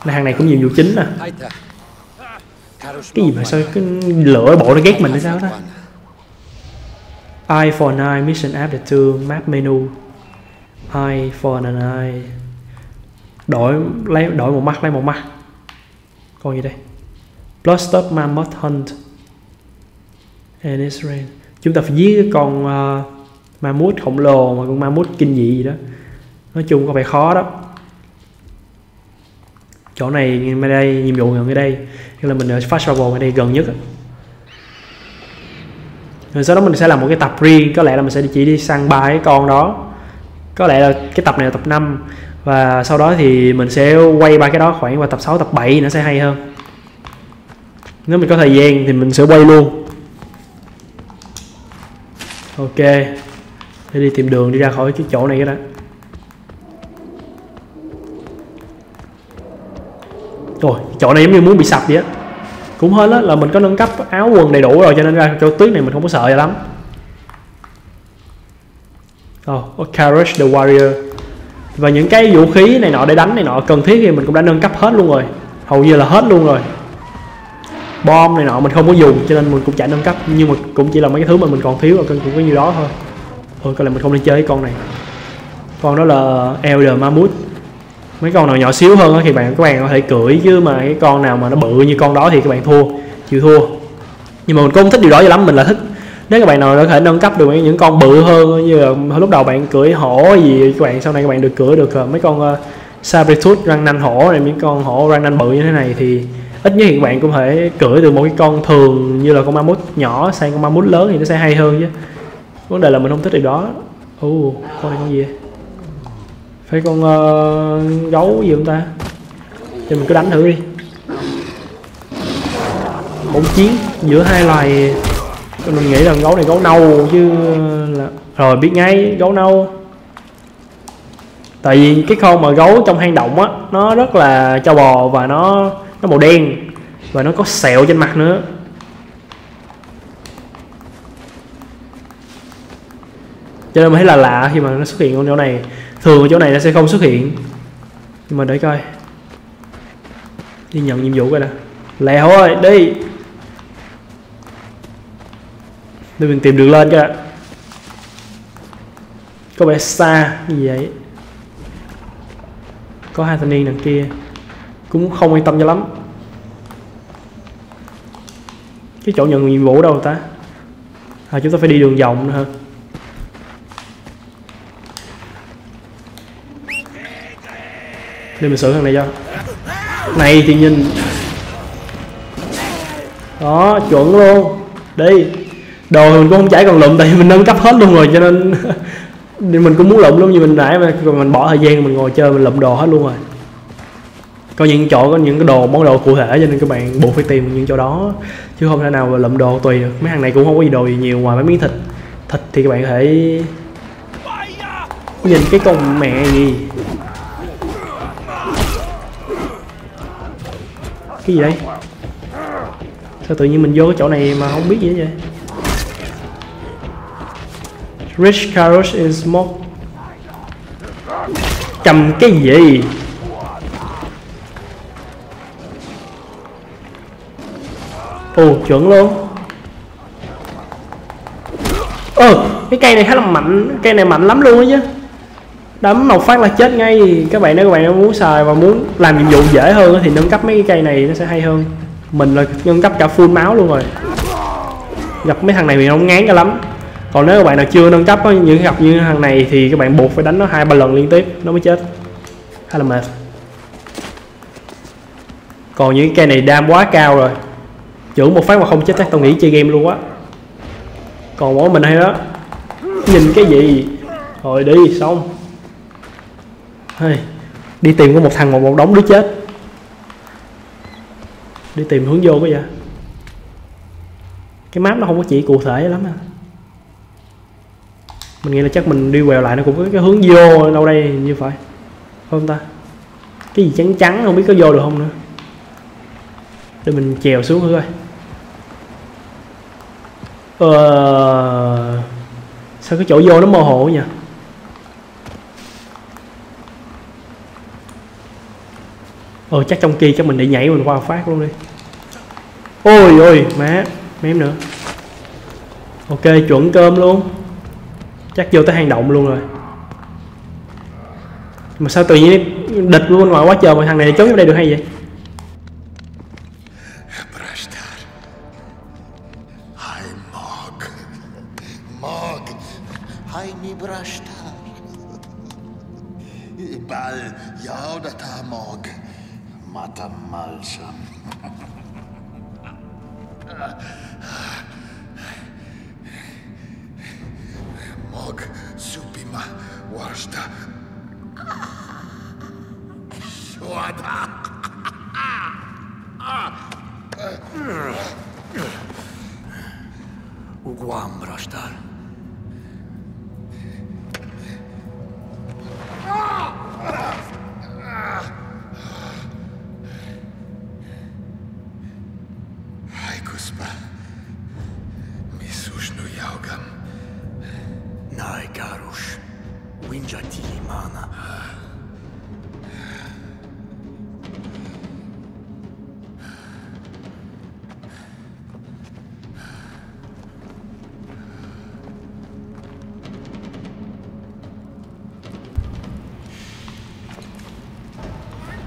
Hàng này cũng nhiệm vụ chính nè. Cái gì mà sao cái lửa bộ nó ghét mình hay sao đó. Eye for an eye, mission app để thương, map menu. Eye for an eye. Đổi một mắt, lấy một mắt. Con gì đây? Bloodstock Mammoth Hunt. And it's rain. Chúng ta phải giết con mammoth khổng lồ mà con mammoth kinh dị gì đó. Nói chung có vẻ khó đó. Chỗ này ngay đây, nhiệm vụ gần ngay đây. Nên là mình ở fast travel ngay đây gần nhất. Rồi sau đó mình sẽ làm một cái tập riêng, có lẽ là mình sẽ chỉ đi săn ba cái con đó. Có lẽ là cái tập này là tập 5 và sau đó thì mình sẽ quay ba cái đó khoảng vào tập 6 tập 7 nữa sẽ hay hơn. Nếu mình có thời gian thì mình sẽ quay luôn. Ok, để đi tìm đường đi ra khỏi cái chỗ này cái đó. Rồi, chỗ này giống như muốn bị sập vậy á. Cũng hết á, là mình có nâng cấp áo quần đầy đủ rồi cho nên ra chỗ tuyết này mình không có sợ lắm. Caros the Warrior. Và những cái vũ khí này nọ để đánh này nọ cần thiết thì mình cũng đã nâng cấp hết luôn rồi. Hầu như là hết luôn rồi. Bom này nọ mình không có dùng cho nên mình cũng chả nâng cấp, nhưng mà cũng chỉ là mấy cái thứ mà mình còn thiếu ở cân cũng có nhiêu đó thôi. Thôi coi là mình không nên chơi con này. Con đó là Elder Mammoth. Mấy con nào nhỏ xíu hơn thì các bạn có thể cưỡi, chứ mà cái con nào mà nó bự như con đó thì các bạn thua, chịu thua. Nhưng mà mình cũng không thích điều đó cho lắm, mình là thích nếu các bạn nào có thể nâng cấp được những con bự hơn, như là lúc đầu bạn cưỡi hổ gì các bạn, sau này các bạn được cưỡi được mấy con Sabertooth răng nanh hổ này, những con hổ răng nanh bự như thế này thì ít nhất các bạn cũng thể cưỡi từ một cái con thường như là con mammoth nhỏ sang con mammoth lớn thì nó sẽ hay hơn chứ. Vấn đề là mình không thích điều đó. Con này con gì vậy? Phải con gấu gì không ta? Thì mình cứ đánh thử đi. Bỗng chiến giữa hai loài. Mình nghĩ là con gấu này gấu nâu chứ là... Rồi biết ngay, gấu nâu. Tại vì cái con mà gấu trong hang động á, nó rất là trâu bò và nó màu đen và nó có sẹo trên mặt nữa. Cho nên mình thấy là lạ khi mà nó xuất hiện ở chỗ này. Thường ở chỗ này nó sẽ không xuất hiện. Nhưng mà để coi. Đi nhận nhiệm vụ coi nè. Lẹo ơi, đi. Để mình tìm đường lên coi. Có vẻ xa như vậy. Có hai thanh niên đằng kia. Cũng không yên tâm cho lắm. Cái chỗ nhận nhiệm vụ đâu ta? À, chúng ta phải đi đường vòng nữa hả? Để mình xử thằng này cho. Này thì nhìn. Đó, chuẩn luôn. Đi. Đồ thì mình cũng không chảy còn lụm tại vì mình nâng cấp hết luôn rồi cho nên mình cũng muốn lụm luôn, như mình nãy mà mình bỏ thời gian mình ngồi chơi mình lụm đồ hết luôn rồi. có những chỗ có những cái đồ món đồ cụ thể, cho nên các bạn buộc phải tìm những chỗ đó chứ không thể nào mà lượm đồ tùy được. Mấy hàng này cũng không có gì đồ gì nhiều ngoài mấy miếng thịt. Thịt thì các bạn có thể nhìn cái con mẹ gì, cái gì đây, sao tự nhiên mình vô cái chỗ này mà không biết gì hết vậy. Rich Caros in smoke. Cầm cái gì? Ồ, chuẩn luôn. Cái cây này khá là mạnh, cây này mạnh lắm luôn á chứ. Đấm một phát là chết ngay. Các bạn nếu các bạn muốn xài và muốn làm nhiệm vụ dễ hơn thì nâng cấp mấy cái cây này nó sẽ hay hơn. Mình là nâng cấp cả full máu luôn rồi. Gặp mấy thằng này mình không ngán cho lắm. Còn nếu các bạn nào chưa nâng cấp những gặp như thằng này thì các bạn buộc phải đánh nó 2-3 lần liên tiếp nó mới chết, hay là mệt. Còn những cây này đam quá cao rồi, chưởng một phát mà không chết chắc tao nghĩ chơi game luôn quá. Còn mỗi mình hay đó. Nhìn cái gì? Rồi đi, xong. Hey, đi tìm có một thằng mà một đống đứa chết. Đi tìm hướng vô cái vậy. Cái map nó không có chỉ cụ thể lắm à. Mình nghĩ là chắc mình đi quẹo lại nó cũng có cái hướng vô đâu đây như phải. Không ta? Cái gì trắng trắng không biết có vô được không nữa. Để mình chèo xuống thôi. Sao cái chỗ vô nó mơ hồ nhỉ? Chắc trong kia chắc mình để nhảy mình qua phát luôn đi. Ôi ôi má, mém nữa. Ok, chuẩn cơm luôn. Chắc vô tới hang động luôn rồi. Mà sao tự nhiên địch luôn ngoài quá trời, mà thằng này trốn vô đây được hay vậy?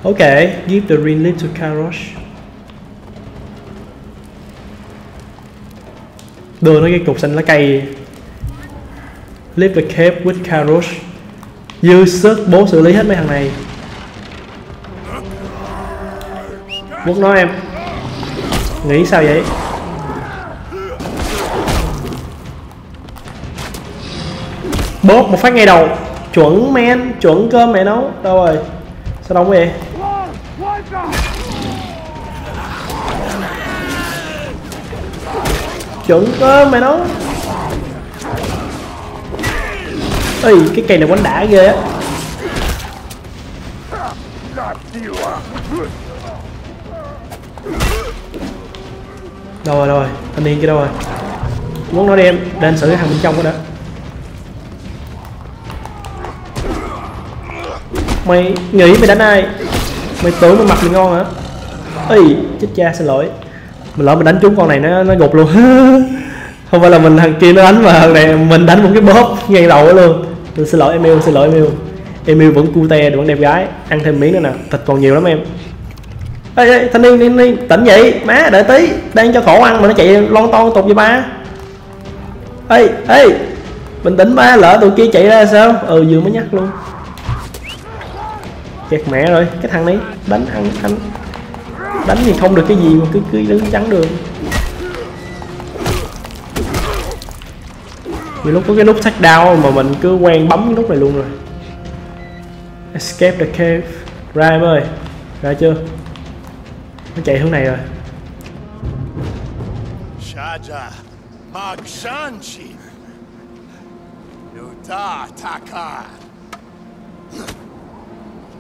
Okay, give the green leaf to Caros. Đưa nó cái cục xanh lá cây. Leave the cave with Caros. Dư sức bố xử lý hết mấy thằng này. Bố nói em. Nghĩ sao vậy? Bố một phát ngay đầu. Chuẩn men, chuẩn cơm mẹ nấu. Đâu rồi? Sao đóng vậy? Chuẩn cơm mày nó. Ê, cái cây này quánh đã ghê á. Đâu rồi, đâu rồi? Thanh niên kia đâu rồi? Muốn nói đi em, để anh xử cái thằng bên trong đó. Mày nghĩ mày đánh ai? Mày tưởng mày mặc mày ngon hả? Ê, chết cha, xin lỗi. Mình lỡ mình đánh trúng con này nó gục luôn. Không phải là mình thằng kia nó đánh mà thằng này mình đánh một cái bóp ngay đầu luôn. Mình xin lỗi em yêu, xin lỗi em yêu. Em yêu vẫn cute, vẫn đẹp gái. Ăn thêm miếng nữa nè, thịt còn nhiều lắm em. Ê, thanh niên, tỉnh vậy? Má, đợi tí, đang cho khổ ăn mà nó chạy lon ton tục vậy ba. Ê, bình tĩnh ba, lỡ tụi kia chạy ra sao? Vừa mới nhắc luôn. Kẹt mẹ rồi, cái thằng này đánh ăn đánh thì không được cái gì mà cứ đứng chắn đường. Nhiều lúc có cái nút sát đao mà mình cứ quen bấm cái nút này luôn rồi. Escape the cave, ra em ơi. Ra chưa? Nó chạy hướng này rồi. Shaja, Magshanchi, Yuta, Takkar,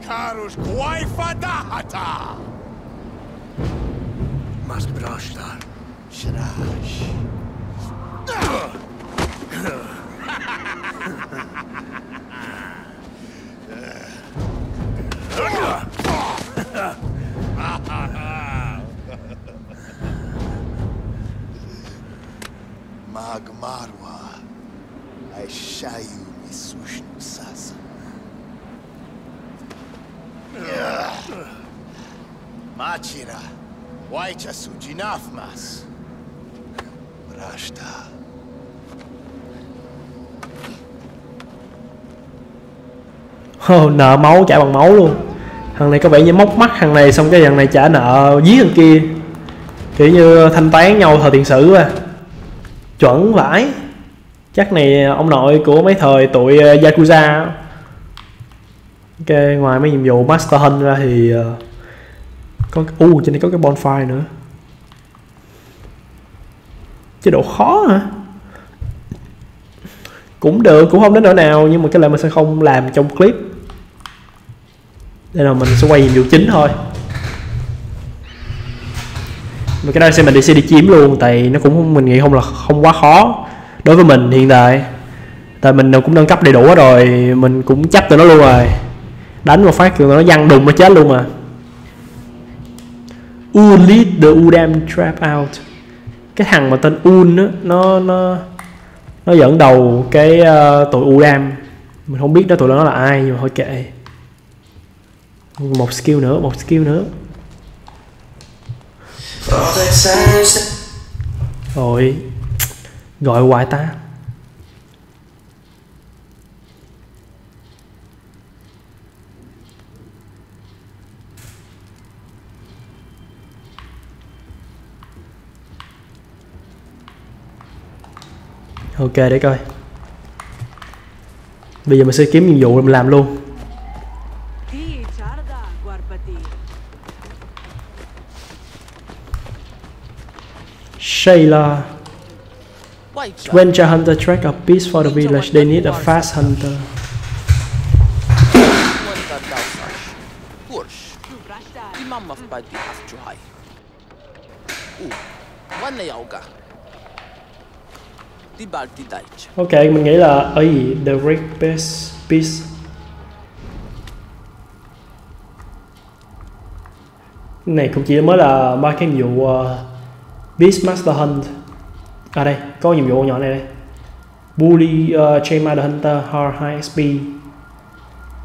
Caros Kwaifadahata, Masbrashtar, Shirash. Magmarwa, I shy you, Miss Sushnusas. Machira, Waicha Sujinafmas. Rashta. Nợ máu trả bằng máu luôn. Thằng này có vẻ như móc mắt thằng này xong cái thằng này trả nợ dí thằng kia, kiểu như thanh toán nhau thời tiền sử à. Chuẩn vãi. Chắc này ông nội của mấy thời tụi Yakuza. Ok, ngoài mấy nhiệm vụ Master Hunt ra thì có trên này có cái bonfire nữa. Chế độ khó hả? Cũng được, cũng không đến nỗi nào, nhưng mà cái này mình sẽ không làm trong clip. Đây là mình sẽ quay nhiệm vụ chính thôi. Mà cái đó xem mình sẽ đi chiếm luôn, tại nó cũng mình nghĩ không là không quá khó đối với mình hiện tại. Tại mình cũng nâng cấp đầy đủ rồi, mình cũng chấp tụi nó luôn rồi. Đánh một phát tụi nó văng đùng nó chết luôn mà. U lead the Udam trap out. Cái thằng mà tên Un á, nó dẫn đầu cái tụi Udam. Mình không biết đó tụi nó là ai nhưng mà thôi kệ. Một skill nữa. Rồi gọi hoài ta. Ok, để coi. Bây giờ mình sẽ kiếm nhiệm vụ mình làm luôn. Shayla, Ranger Hunter track a piece for the village. They need a fast hunter. Ok, mình nghĩ là ở gì? The Red Best Piece. Này cũng chỉ mới là ba cái nhiệm vụ Beastmaster Hunt. À đây, có nhiệm vụ nhỏ này đây. Bully Chema the Hunter, Hard High XP.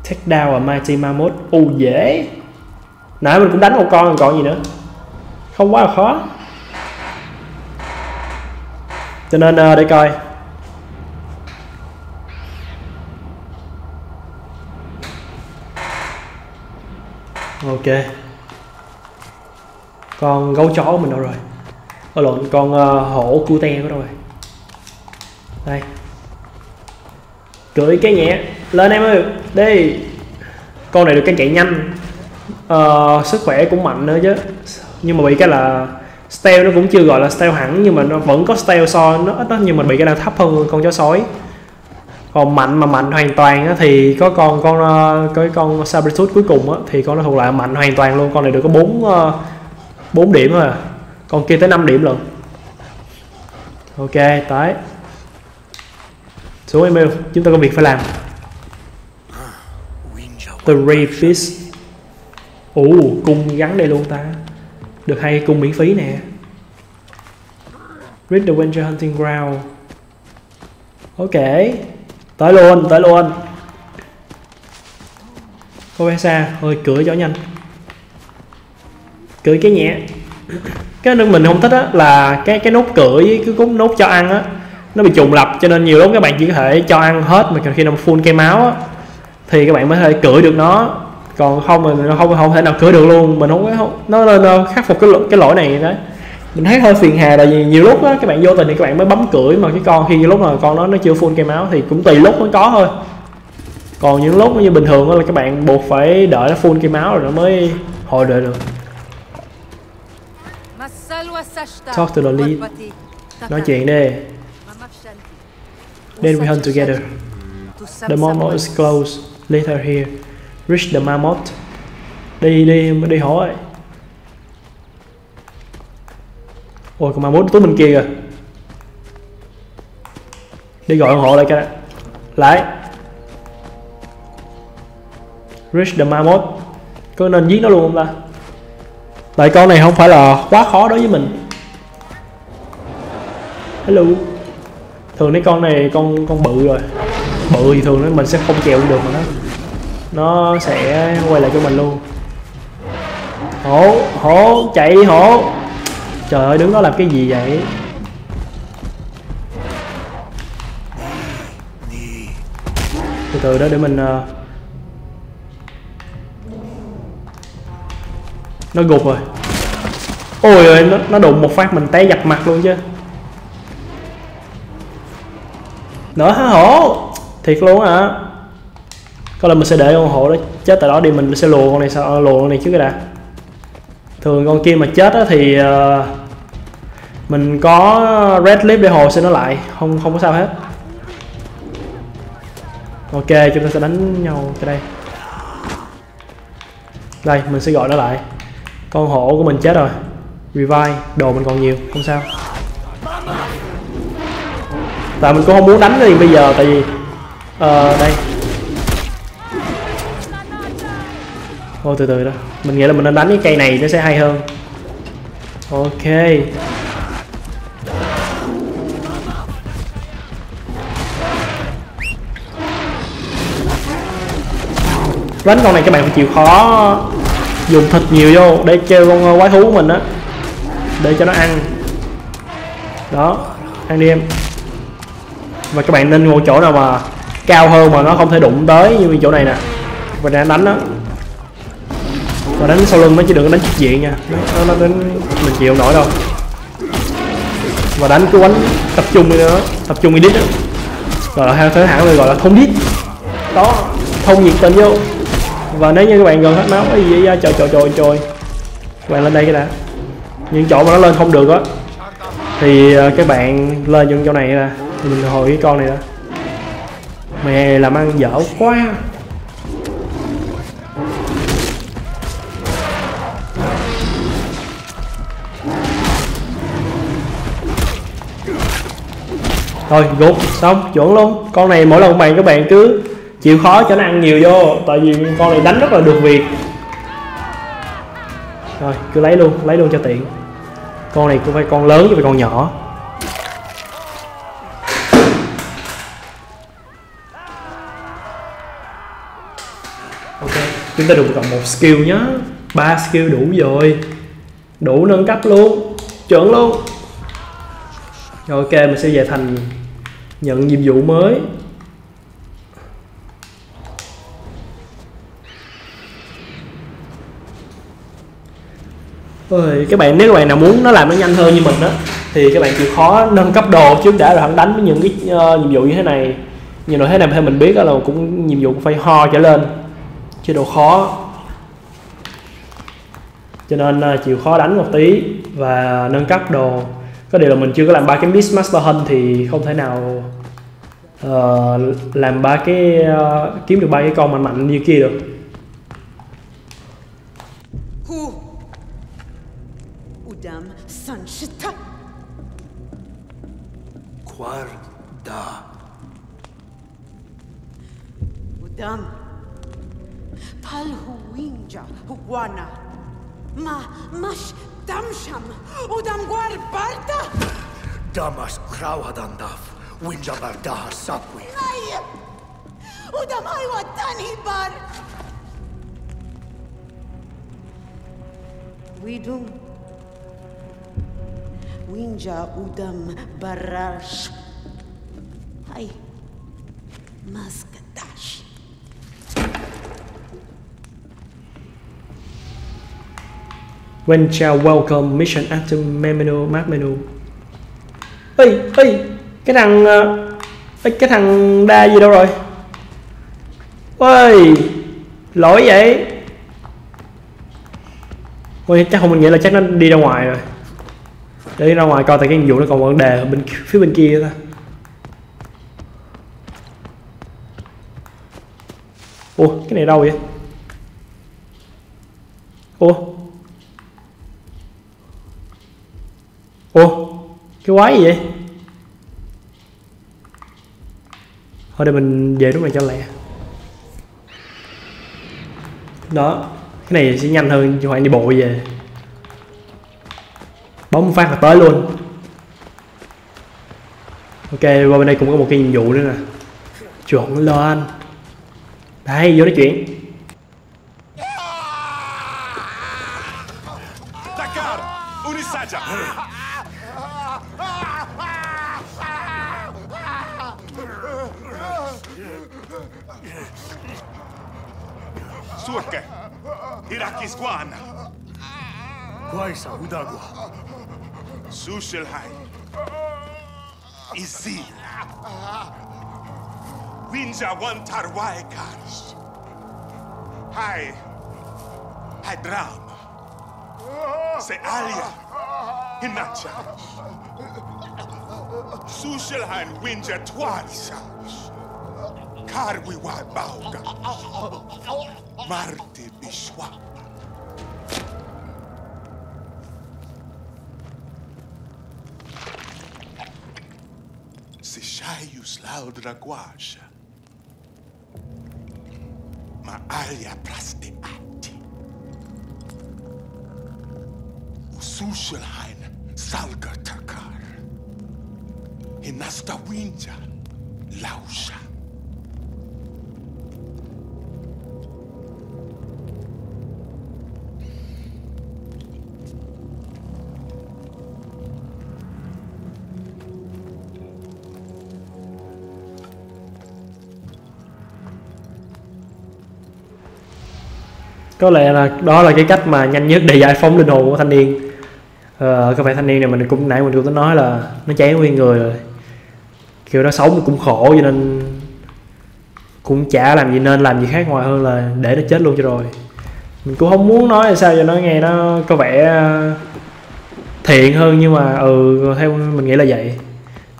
Take down a Mighty Mammoth. Dễ. Nãy mình cũng đánh một con, còn gì nữa. Không quá là khó. Cho nên để coi. Ok. Con gấu chó của mình đâu rồi? Lộn, con hổ cute của đâu rồi? Đây. Cưỡi cái nhẹ. Lên em ơi, đi. Con này được cái chạy nhanh. Sức khỏe cũng mạnh nữa chứ. Nhưng mà bị cái là stealth nó cũng chưa gọi là stealth hẳn, nhưng mà nó vẫn có stealth so nó ít đó, nhưng mà bị cái nào thấp hơn con chó sói. Còn mạnh hoàn toàn á, thì có con Sabertooth cuối cùng á, thì con nó thuộc lại mạnh hoàn toàn luôn. Con này được có 4 điểm thôi à. Con kia tới 5 điểm lận. Ok, tới. Xuống email, chúng ta có việc phải làm. The Rapist. Cung gắn đây luôn ta. Được hay cung miễn phí nè. Read the Winter Hunting Ground. Ok. Tới luôn. Cô bé xa, hơi cưỡi cho nhanh. Cưỡi cái nhẹ. Cái nước mình không thích á là cái nốt cưỡi với cái nốt cho ăn á, nó bị trùng lập, cho nên nhiều lúc các bạn chỉ có thể cho ăn hết, mà khi nó full cây máu á thì các bạn mới thể cưỡi được nó, còn không mình không thể nào cưỡi được luôn. Mình không nó nên khắc phục cái lỗi này đấy. Mình thấy hơi phiền hà, tại vì nhiều lúc á các bạn vô tình thì các bạn mới bấm cưỡi, mà cái con khi lúc mà con nó chưa full cây máu thì cũng tùy lúc mới có thôi, còn những lúc như bình thường là các bạn buộc phải đợi nó full cây máu rồi nó mới Order rồi. Talk to the lead. Nói chuyện đi. Then we hunt together. The mammoth is close. Later here. Reach the mammoth. Đi hỏi. Ôi con mammoth tối bên kia kìa. Đi gọi họ lại cái lại. Reach the mammoth. Có nên giết nó luôn không ta? Tại con này không phải là quá khó đối với mình. Hello. Thường mấy con này con bự rồi. Bự thì thường nó mình sẽ không chèo được mà nó sẽ quay lại cho mình luôn. Hổ, hổ, chạy hổ. Trời ơi đứng đó làm cái gì vậy? Từ từ đó để mình nó gục rồi. Ôi ơi nó đụng một phát mình té dập mặt luôn chứ. Nữa hả hổ? Thiệt luôn hả? À. Có là mình sẽ để con hổ đó chết tại đó đi, mình sẽ lùa con này sao, lùa con này trước cái đã. Thường con kia mà chết á thì mình có red clip để hồi sinh nó lại, không có sao hết. Ok, chúng ta sẽ đánh nhau từ đây. Đây, mình sẽ gọi nó lại. Con hổ của mình chết rồi. Revive, đồ mình còn nhiều, không sao. Tại mình cũng không muốn đánh liền bây giờ tại vì đây. Ô từ từ đó. Mình nghĩ là mình nên đánh cái cây này nó sẽ hay hơn. Ok. Đánh con này các bạn phải chịu khó dùng thịt nhiều vô để treo con quái thú của mình á, để cho nó ăn. Đó, ăn đi em. Và các bạn nên ngồi chỗ nào mà cao hơn mà nó không thể đụng tới như chỗ này nè. Và đang đánh đó. Và đánh sau lưng nó chứ đừng đánh trực diện nha. Nó đánh mình chịu không nổi đâu. Và đánh cứ đánh tập trung đi nữa, tập trung đi đít đó. Rồi là theo thế hẳn rồi gọi là thông đít. Đó, thông nhiệt tình vô. Và nếu như các bạn gần hết máu cái gì vậy, trời. Các bạn lên đây cái đã. Những chỗ mà nó lên không được á thì các bạn lên những chỗ này nè. Mình hồi cái con này đó. Mẹ làm ăn dở quá. Thôi gục xong chuẩn luôn. Con này mỗi lần các bạn cứ chịu khó cho nó ăn nhiều vô. Tại vì con này đánh rất là được việc. Rồi cứ lấy luôn cho tiện. Con này cũng phải con lớn chứ phải con nhỏ. Chúng ta được còn một skill nhá, 3 skill đủ rồi, đủ nâng cấp luôn, chuẩn luôn. Ok, mình sẽ về thành nhận nhiệm vụ mới. Ôi, các bạn nếu các bạn nào muốn nó làm nó nhanh hơn như mình đó, thì các bạn chịu khó nâng cấp đồ trước đã rồi hẳn đánh với những cái nhiệm vụ như thế này. Nhiều nội thế này theo mình biết là cũng nhiệm vụ phải ho trở lên. Chứ đồ khó. Cho nên chịu khó đánh một tí và nâng cấp đồ. Có điều là mình chưa có làm 3 cái Miss Master Hunt thì không thể nào làm ba cái kiếm được 3 cái con mạnh như kia được. Damas Krauhadandaf, Winjabardar Sapwi. Udamai Watanibar. We do. Winja Udam Barash. Hai. Maskatash. Winja welcome mission after Memino Magmenu. Ê, cái thằng đa gì đâu rồi? Ôi, lỗi vậy. Ôi, chắc không, mình nghĩ là chắc nó đi ra ngoài rồi. Để đi ra ngoài coi tại cái nhiệm vụ nó còn vấn đề ở bên phía bên kia đó. Ủa, cái này đâu vậy? Ủa? Ủa? Cái quái gì vậy? Thôi để mình về lúc này cho lẹ. Đó, cái này sẽ nhanh hơn chứ khoảng đi bộ về. Bấm phát là tới luôn. Ok, qua bên đây cũng có một cái nhiệm vụ nữa nè. Chuẩn lên. Đây, vô nói chuyện. Takkar, Unisaja. Surke, Hirakis Kwan. Kwaisa Udagwa. Sushelhai. Izil. Winja wan tarwai karish. Hai. Hadram. Se alia. Hinacha. Sushelhan winja twarisa. Karwi wa bauga. Marte bishwa. Se shaius laudra guasha. Ma alia praste atti. Usushelhain salga Takkar. Hinasta winja lausha. Có lẽ là đó là cái cách mà nhanh nhất để giải phóng linh hồn của thanh niên. Có vẻ thanh niên này mình cũng nãy mình cũng nói là nó cháy nguyên người rồi, kiểu nó sống cũng khổ, cho nên cũng chả làm gì nên làm gì khác ngoài hơn là để nó chết luôn cho rồi. Mình cũng không muốn nói là sao cho nó nghe nó có vẻ thiện hơn, nhưng mà theo mình nghĩ là vậy.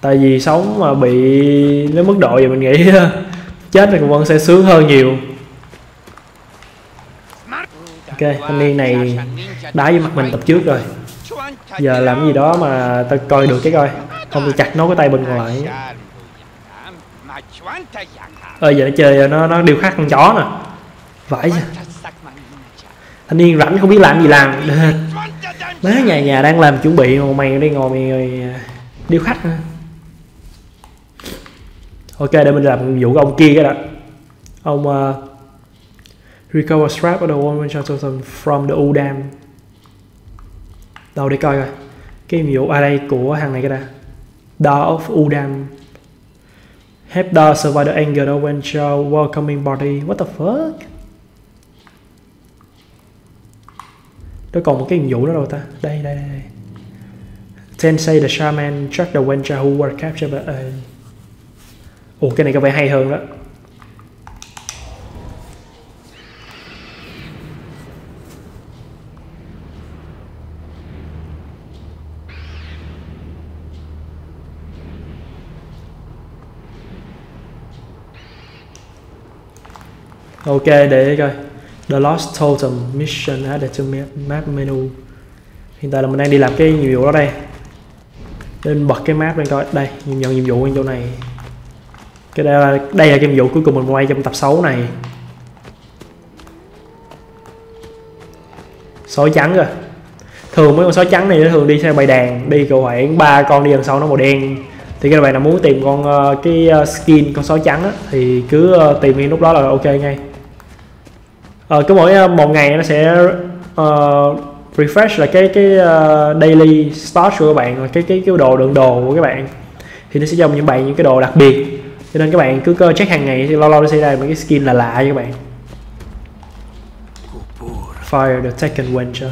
Tại vì sống mà bị đến mức độ vậy mình nghĩ chết thì cũng vẫn sẽ sướng hơn nhiều. Ok, thanh niên này đá với mặt mình tập trước rồi. Giờ làm cái gì đó mà tao coi được cái coi. Không thì chặt nó cái tay bên còn lại. Giờ nó chơi nó điều khác con chó nè. Vãi chứ. Thanh niên rảnh không biết làm gì làm. Má nhà đang làm chuẩn bị mà mày đi ngồi mày điêu khắc. Ok, để mình làm vụ ông kia cái đó. Ông recover strap of the one shot totem from the Udam. Đâu để coi coi. Cái nhiệm vụ ở đây của thằng này cái đã. Door of Udam. Help the survivor anger when show welcoming body. What the fuck? Đó còn một cái nhiệm vụ đó đâu ta? Đây đây đây. Tensei the shaman check the Wencha who were captured by. Ủa cái này có vẻ hay hơn đó. Ok, để coi The Lost Totem Mission added to map menu. Hiện tại là mình đang đi làm cái nhiệm vụ đó đây. Để mình bật cái map lên coi. Đây, nhận nhiệm vụ ở chỗ này. Cái đây là cái nhiệm vụ cuối cùng mình quay trong tập 6 này. Sói trắng rồi. Thường mấy con sói trắng này nó thường đi theo bài đàn. Đi cỡ khoảng 3 con đi đằng sau nó màu đen. Thì các bạn nào muốn tìm cái skin con sói trắng á, thì cứ tìm ngay lúc đó là ok ngay. Cứ mỗi một ngày nó sẽ refresh là cái daily stock của các bạn, là cái đồ đựng đồ của các bạn, thì nó sẽ cho những bạn những cái đồ đặc biệt, cho nên các bạn cứ check hàng ngày, thì lâu lâu nó sẽ ra một cái skin là lạ cho các bạn. Fire the Taken Wencher.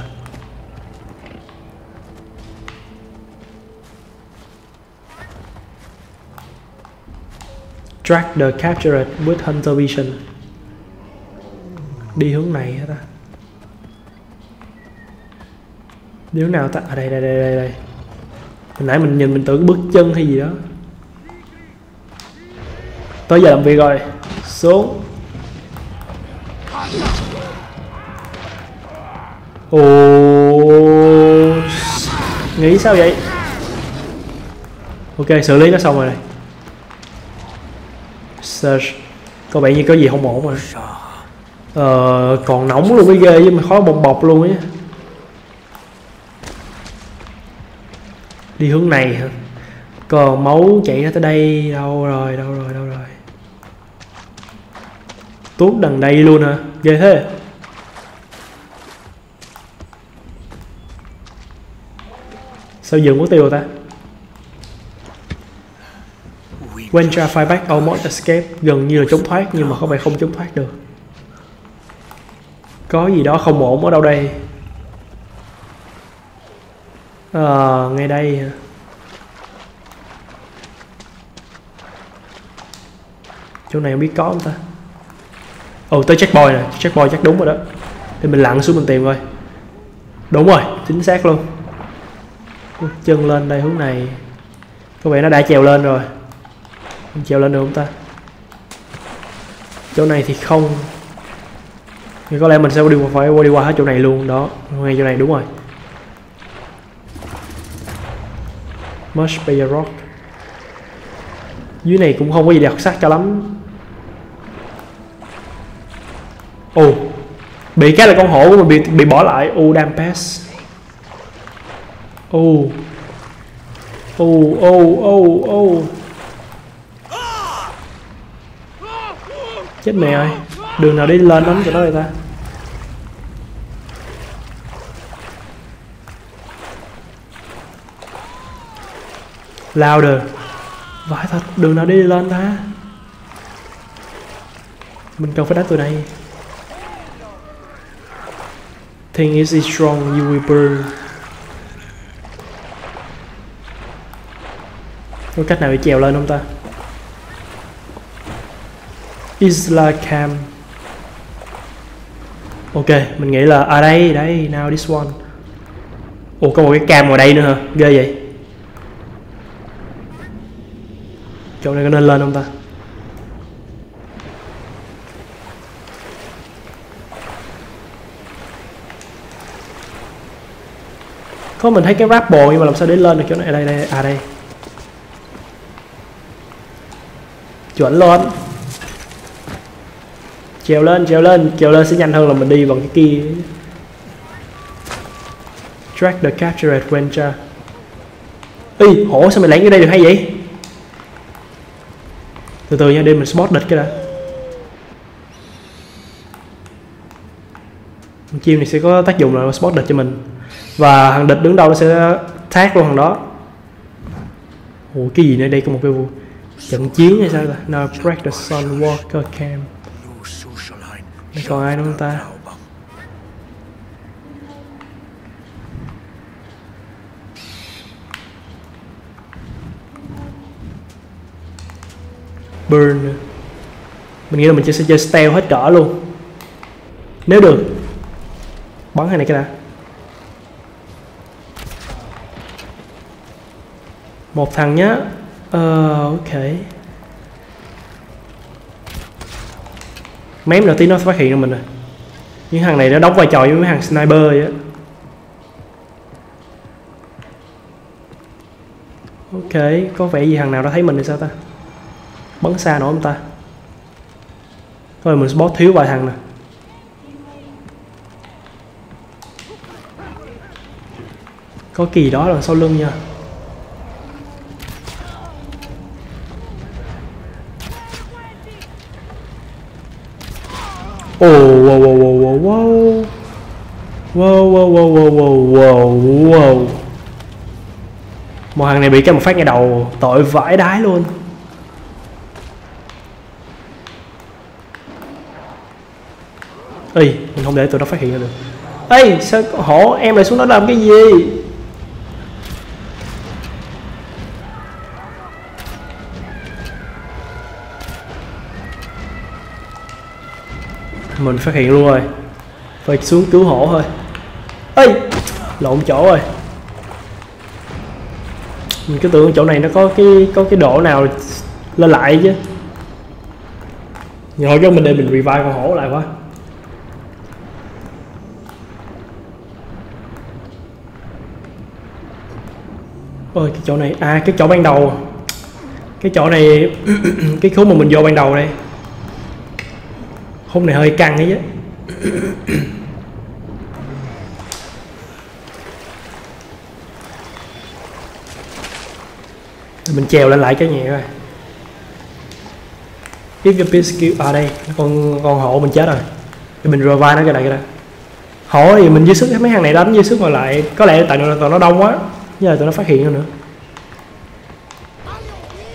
Track the captured with hunter vision. Đi hướng này hả ta? Nếu nào ta... À đây đây đây đây đây. Hồi nãy mình nhìn mình tưởng bước chân hay gì đó. Tới giờ làm việc rồi. Xuống. Ồ, nghĩ sao vậy? Ok, xử lý nó xong rồi này. Search. Có vẻ như có gì không ổn rồi. Còn nóng luôn cái ghê với mà khó bồng bọc luôn á. Đi hướng này hả? Còn máu chạy ra tới đây. Đâu rồi, đâu rồi, đâu rồi. Tuốt đằng đây luôn hả? Ghê thế. Sao dừng mất tiêu rồi ta? When try fight back, almost escape. Gần như là trốn thoát nhưng mà không phải không trốn thoát được. Có gì đó không ổn ở đâu đây. Ngay đây hả? Chỗ này không biết có không ta? Ồ, tới checkpoint nè, checkpoint chắc đúng rồi đó. Thì mình lặn xuống mình tìm coi. Đúng rồi, chính xác luôn. Chân lên đây hướng này. Có vẻ nó đã trèo lên rồi. Mình trèo lên được không ta? Chỗ này thì không. Thì có lẽ mình sẽ đi qua hết chỗ này luôn đó. Ngay chỗ này đúng rồi. Much bigger rock. Dưới này cũng không có gì đặc sắc cho lắm. Ồ, bị cái là con hổ của mình bị bỏ lại. Udam pass. Ồ, ồ, ồ, ồ, ồ. Chết mẹ ơi. Đường nào đi lên lắm cho nó vậy ta. Lao được. Vãi thật, đường nào đi lên ta. Mình cần phải đánh tụi này. Thing is strong, you will burn. Có cách nào để trèo lên không ta? Isla Camp. Ok, mình nghĩ là... À đây, đây, now this one. Ồ, có một cái cam ngoài đây nữa hả? Ghê vậy. Chỗ này có nên lên không ta? Có mình thấy cái rappel nhưng mà làm sao để lên được chỗ này? Đây, đây, à đây. Chuẩn lên. Trèo lên, trèo lên, trèo lên sẽ nhanh hơn là mình đi bằng cái kia. Track the captured adventure. Ê, hổ sao mày lẻn vô đây được hay vậy? Từ từ nha, để mình spot địch cái đã. Chim này sẽ có tác dụng là spot địch cho mình. Và thằng địch đứng đâu nó sẽ thác luôn thằng đó. Ủa cái gì nữa đây, có một cái vụ trận chiến hay sao ta? Now break the sun walker camp. Đây còn ai nữa không ta? Burn. Mình nghĩ là mình sẽ chơi stealth hết cỡ luôn. Nếu được. Bắn cái này cái đã. Một thằng nhá. Ok. Mém là tí nó phát hiện ra mình rồi. Những thằng này nó đóng vai trò với mấy thằng sniper vậy á. Ok, có vẻ gì thằng nào đã thấy mình thì sao ta? Bắn xa nổi không ta? Thôi mình spot thiếu vài thằng nè. Có kỳ đó là sau lưng nha. Wow, wow, wow, wow, wow. Wow, wow, wow, wow, wow, wow, wow. Một thằng này bị cái một phát ngay đầu, tội vãi đái luôn. Ê, mình không để tụi nó phát hiện ra được. Ê, sao hổ em lại xuống đó làm cái gì? Mình phát hiện luôn rồi. Phải xuống cứu hổ thôi. Ê, lộn chỗ rồi. Mình cứ tưởng chỗ này nó có cái độ nào lên lại chứ. Nhưng hồi cho mình để mình revive con hổ lại quá. Ôi cái chỗ này, à cái chỗ ban đầu. Cái chỗ này, cái khúc mà mình vô ban đầu đây. Khúc này hơi căng ấy chứ. Mình trèo lên lại cái nhẹ rồi. If your piece skill, à đây, con hổ mình chết rồi. Thì mình revive nó cái này ra. Hổ thì mình dư sức, mấy thằng này đánh dư sức mà lại. Có lẽ tại tụi nó đông quá, giờ là tụi nó phát hiện rồi nữa.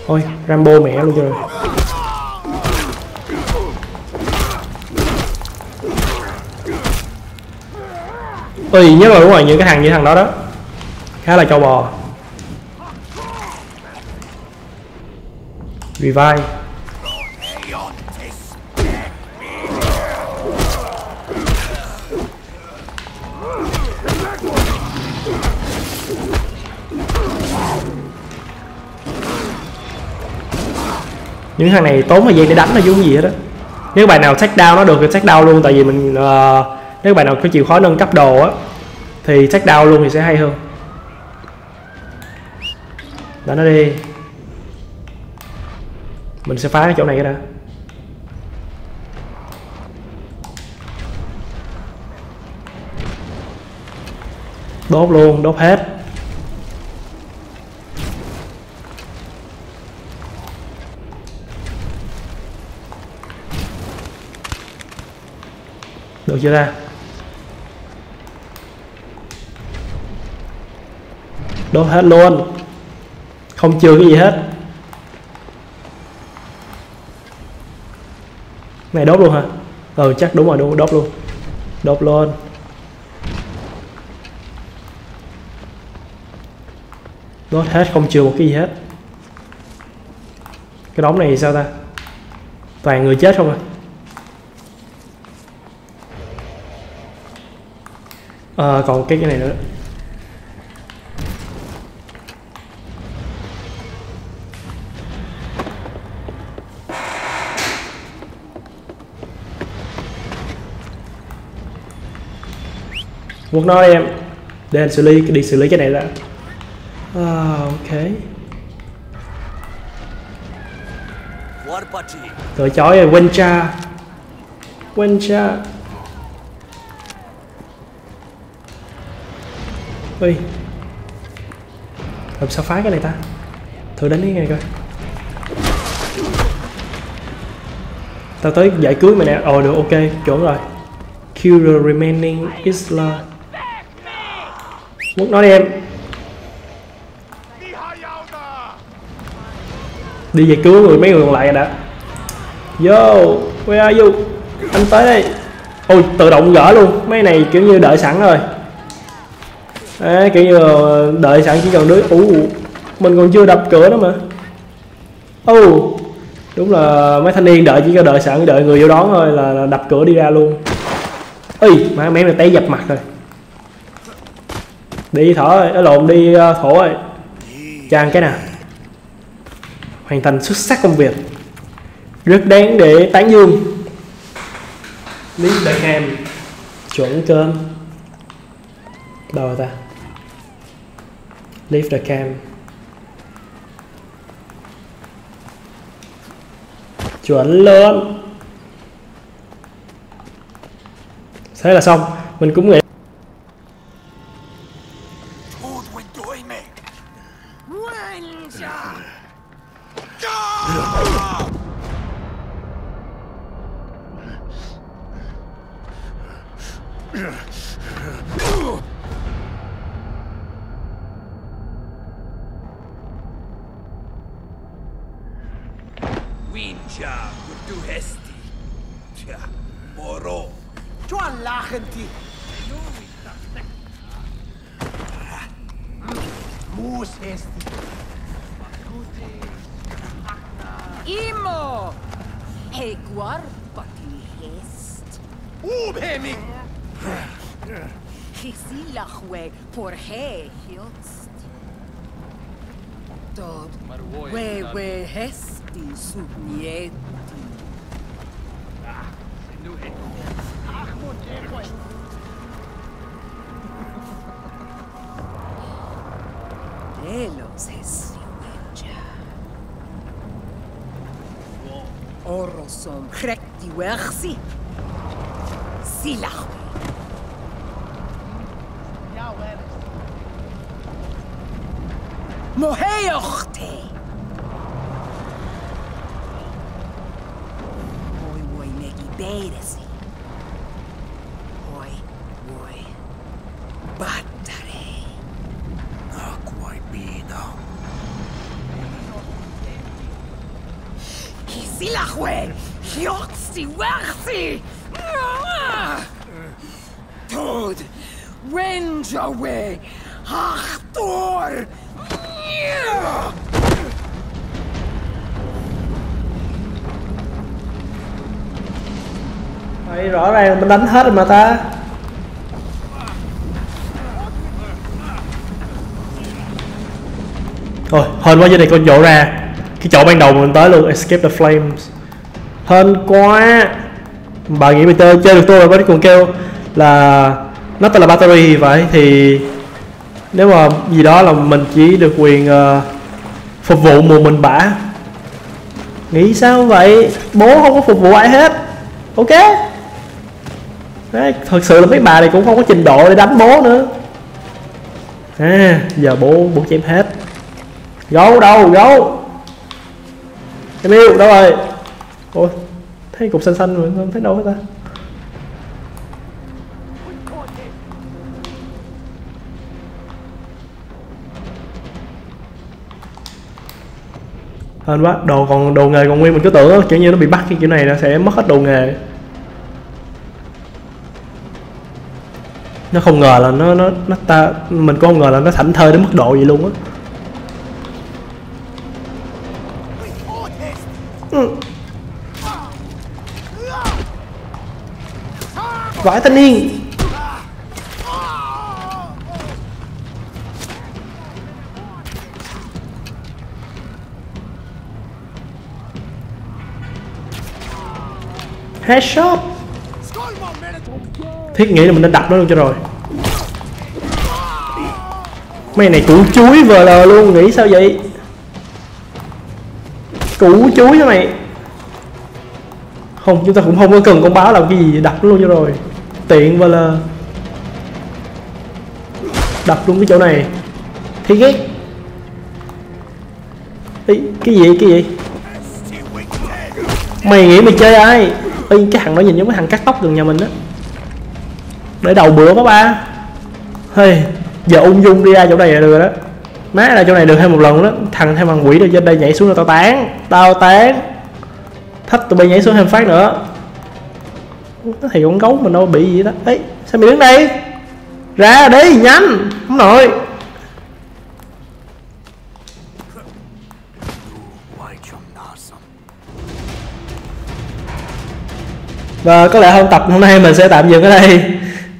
Ôi, Rambo mẹ luôn cho rồi. Ôi, nhớ rồi, đúng rồi, những cái thằng như thằng đó đó. Khá là trâu bò. Revive. Những thằng này tốn thời gian để đánh là giống gì hết đó. Nếu bài nào take down nó được thì take down luôn, tại vì mình nếu bài nào có chịu khó nâng cấp đồ á thì take down luôn thì sẽ hay hơn. Đã nó đi. Mình sẽ phá cái chỗ này ra. Đốt luôn, đốt hết. Được chưa ta? Đốt hết luôn. Không chừa cái gì hết. Này đốt luôn hả? Ừ chắc đúng rồi, đốt luôn. Đốt luôn. Đốt hết, không chừa một cái gì hết. Cái đống này sao ta? Toàn người chết không à? À, còn cái này nữa. Quật nó đi em. Để anh xử lý, đi xử lý cái này đã. À, ok. Cởi chói rồi, quên cha. Quên cha. Ui, làm sao phá cái này ta? Thử đánh cái này coi. Tao tới giải cứu mày nè. Ồ được, ok, chuẩn rồi. Kill the remaining Isla. Muốn nói đi em. Đi giải cứu người mấy người còn lại rồi đã. Yo, where are you? Anh tới đây. Ôi, tự động gỡ luôn. Mấy này kiểu như đợi sẵn rồi. Đấy, kiểu như đợi sẵn chỉ cần đứa. Mình còn chưa đập cửa đó mà. Đúng là mấy thanh niên đợi chỉ có đợi sẵn, đợi người vô đón thôi là đập cửa đi ra luôn. Ui, má mẹ này té dập mặt rồi. Đi thở rồi, lộn đi thổ rồi. Chàng cái nào. Hoàn thành xuất sắc công việc. Rất đáng để tán dương. Lý đại hàm. Chuẩn cơm. Đâu rồi ta? Leave the camp. Chuẩn luôn. Thế là xong. Mình cũng nghĩ Orson krekti wersi silah. Moheyochte. Oi oi neki beiresi. Oi oi battarei. Nakuai bida. Kisilahwe. Jotsi wersi. Tod. Wenjawe. Achtor. Đấy, rõ ràng mình đánh hết rồi mà ta. Thôi, hên quá, dưới này con chỗ ra cái chỗ ban đầu mình tới luôn. Escape the flames. Hên quá. Bà nghĩ Peter chơi được tôi rồi, còn kêu là nó tên là battery vậy. Thì nếu mà gì đó là mình chỉ được quyền phục vụ một mình bả. Nghĩ sao vậy? Bố không có phục vụ ai hết. Ok. Đấy, thật sự là mấy bà này cũng không có trình độ để đánh bố nữa. À, giờ bố chém hết. Gấu đâu, gấu. Em yêu, đâu rồi? Ôi, thấy cục xanh xanh rồi, không thấy đâu hết ta. Hên quá, đồ nghề còn nguyên, mình cứ tưởng kiểu như nó bị bắt cái kiểu này nó sẽ mất hết đồ nghề. Nó không ngờ là mình cũng không ngờ là nó thảnh thơi đến mức độ vậy luôn á. Vãi thanh niên. Headshot. Thiết nghĩ là mình đã đập nó luôn cho rồi. Mấy này củ chuối vừa lờ luôn, nghĩ sao vậy? Củ chuối thế này. Không, chúng ta cũng không có cần con báo làm cái gì, đập nó luôn cho rồi. Tiện vừa lờ. Đập luôn cái chỗ này. Thiết ghét. Ê, cái gì, cái gì? Mày nghĩ mày chơi ai? Ê, cái thằng đó nhìn giống cái thằng cắt tóc gần nhà mình á. Để đầu bữa có ba. Hey, giờ ung dung đi ra chỗ này là được rồi đó. Má là chỗ này được thêm một lần đó. Thằng thêm bằng quỷ rồi trên đây nhảy xuống là tao tán. Tao tán. Thách tụi bay nhảy xuống thêm phát nữa. Nó thì con gấu mình đâu bị gì đó. Ấy, sao mày đứng đây? Ra đi, nhanh. Không nổi. Và có lẽ hôm tập hôm nay mình sẽ tạm dừng ở đây.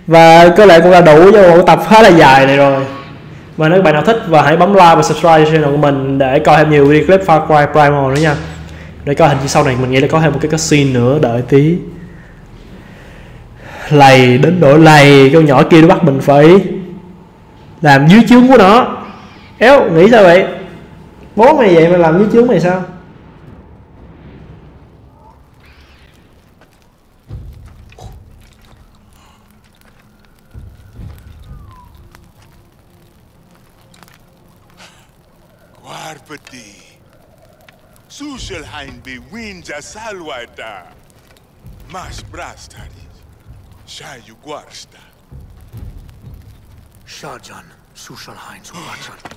Và có lẽ cũng là đủ cho một tập khá là dài này rồi. Và nếu các bạn nào thích và hãy bấm like và subscribe cho channel của mình để coi thêm nhiều video clip Far Cry Primal nữa nha. Để coi hình như sau này mình nghĩ là có thêm một cái cutscene nữa, đợi tí. Lầy đến nỗi lầy, con nhỏ kia nó bắt mình phải làm dưới chướng của nó. Éo, nghĩ sao vậy? Bố mày vậy mà làm dưới chướng mày sao? Sushel Hainbe wins a salwata. Mas brastaris. Shayu guarsta. Shajan, Sushel Hain's watchan.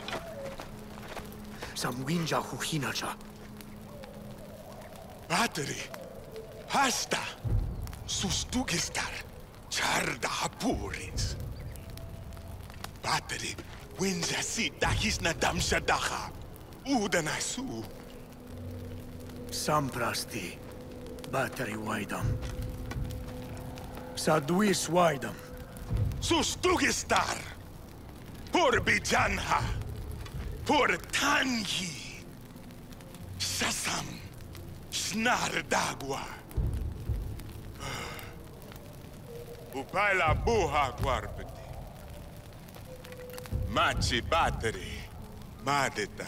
Sam winja huhinacha. Battery. Hasta. Sustugistar. Charda hapuris. Battery wins a seat that he's not damshadaha. Udanasu. Samprasti, battery waidam. Sadwis waidam. Sustugistar, Purbijanha, Purtangi, Sasam, Snardagua, Upaila Buha Guarpati, Machi Battery, Madita.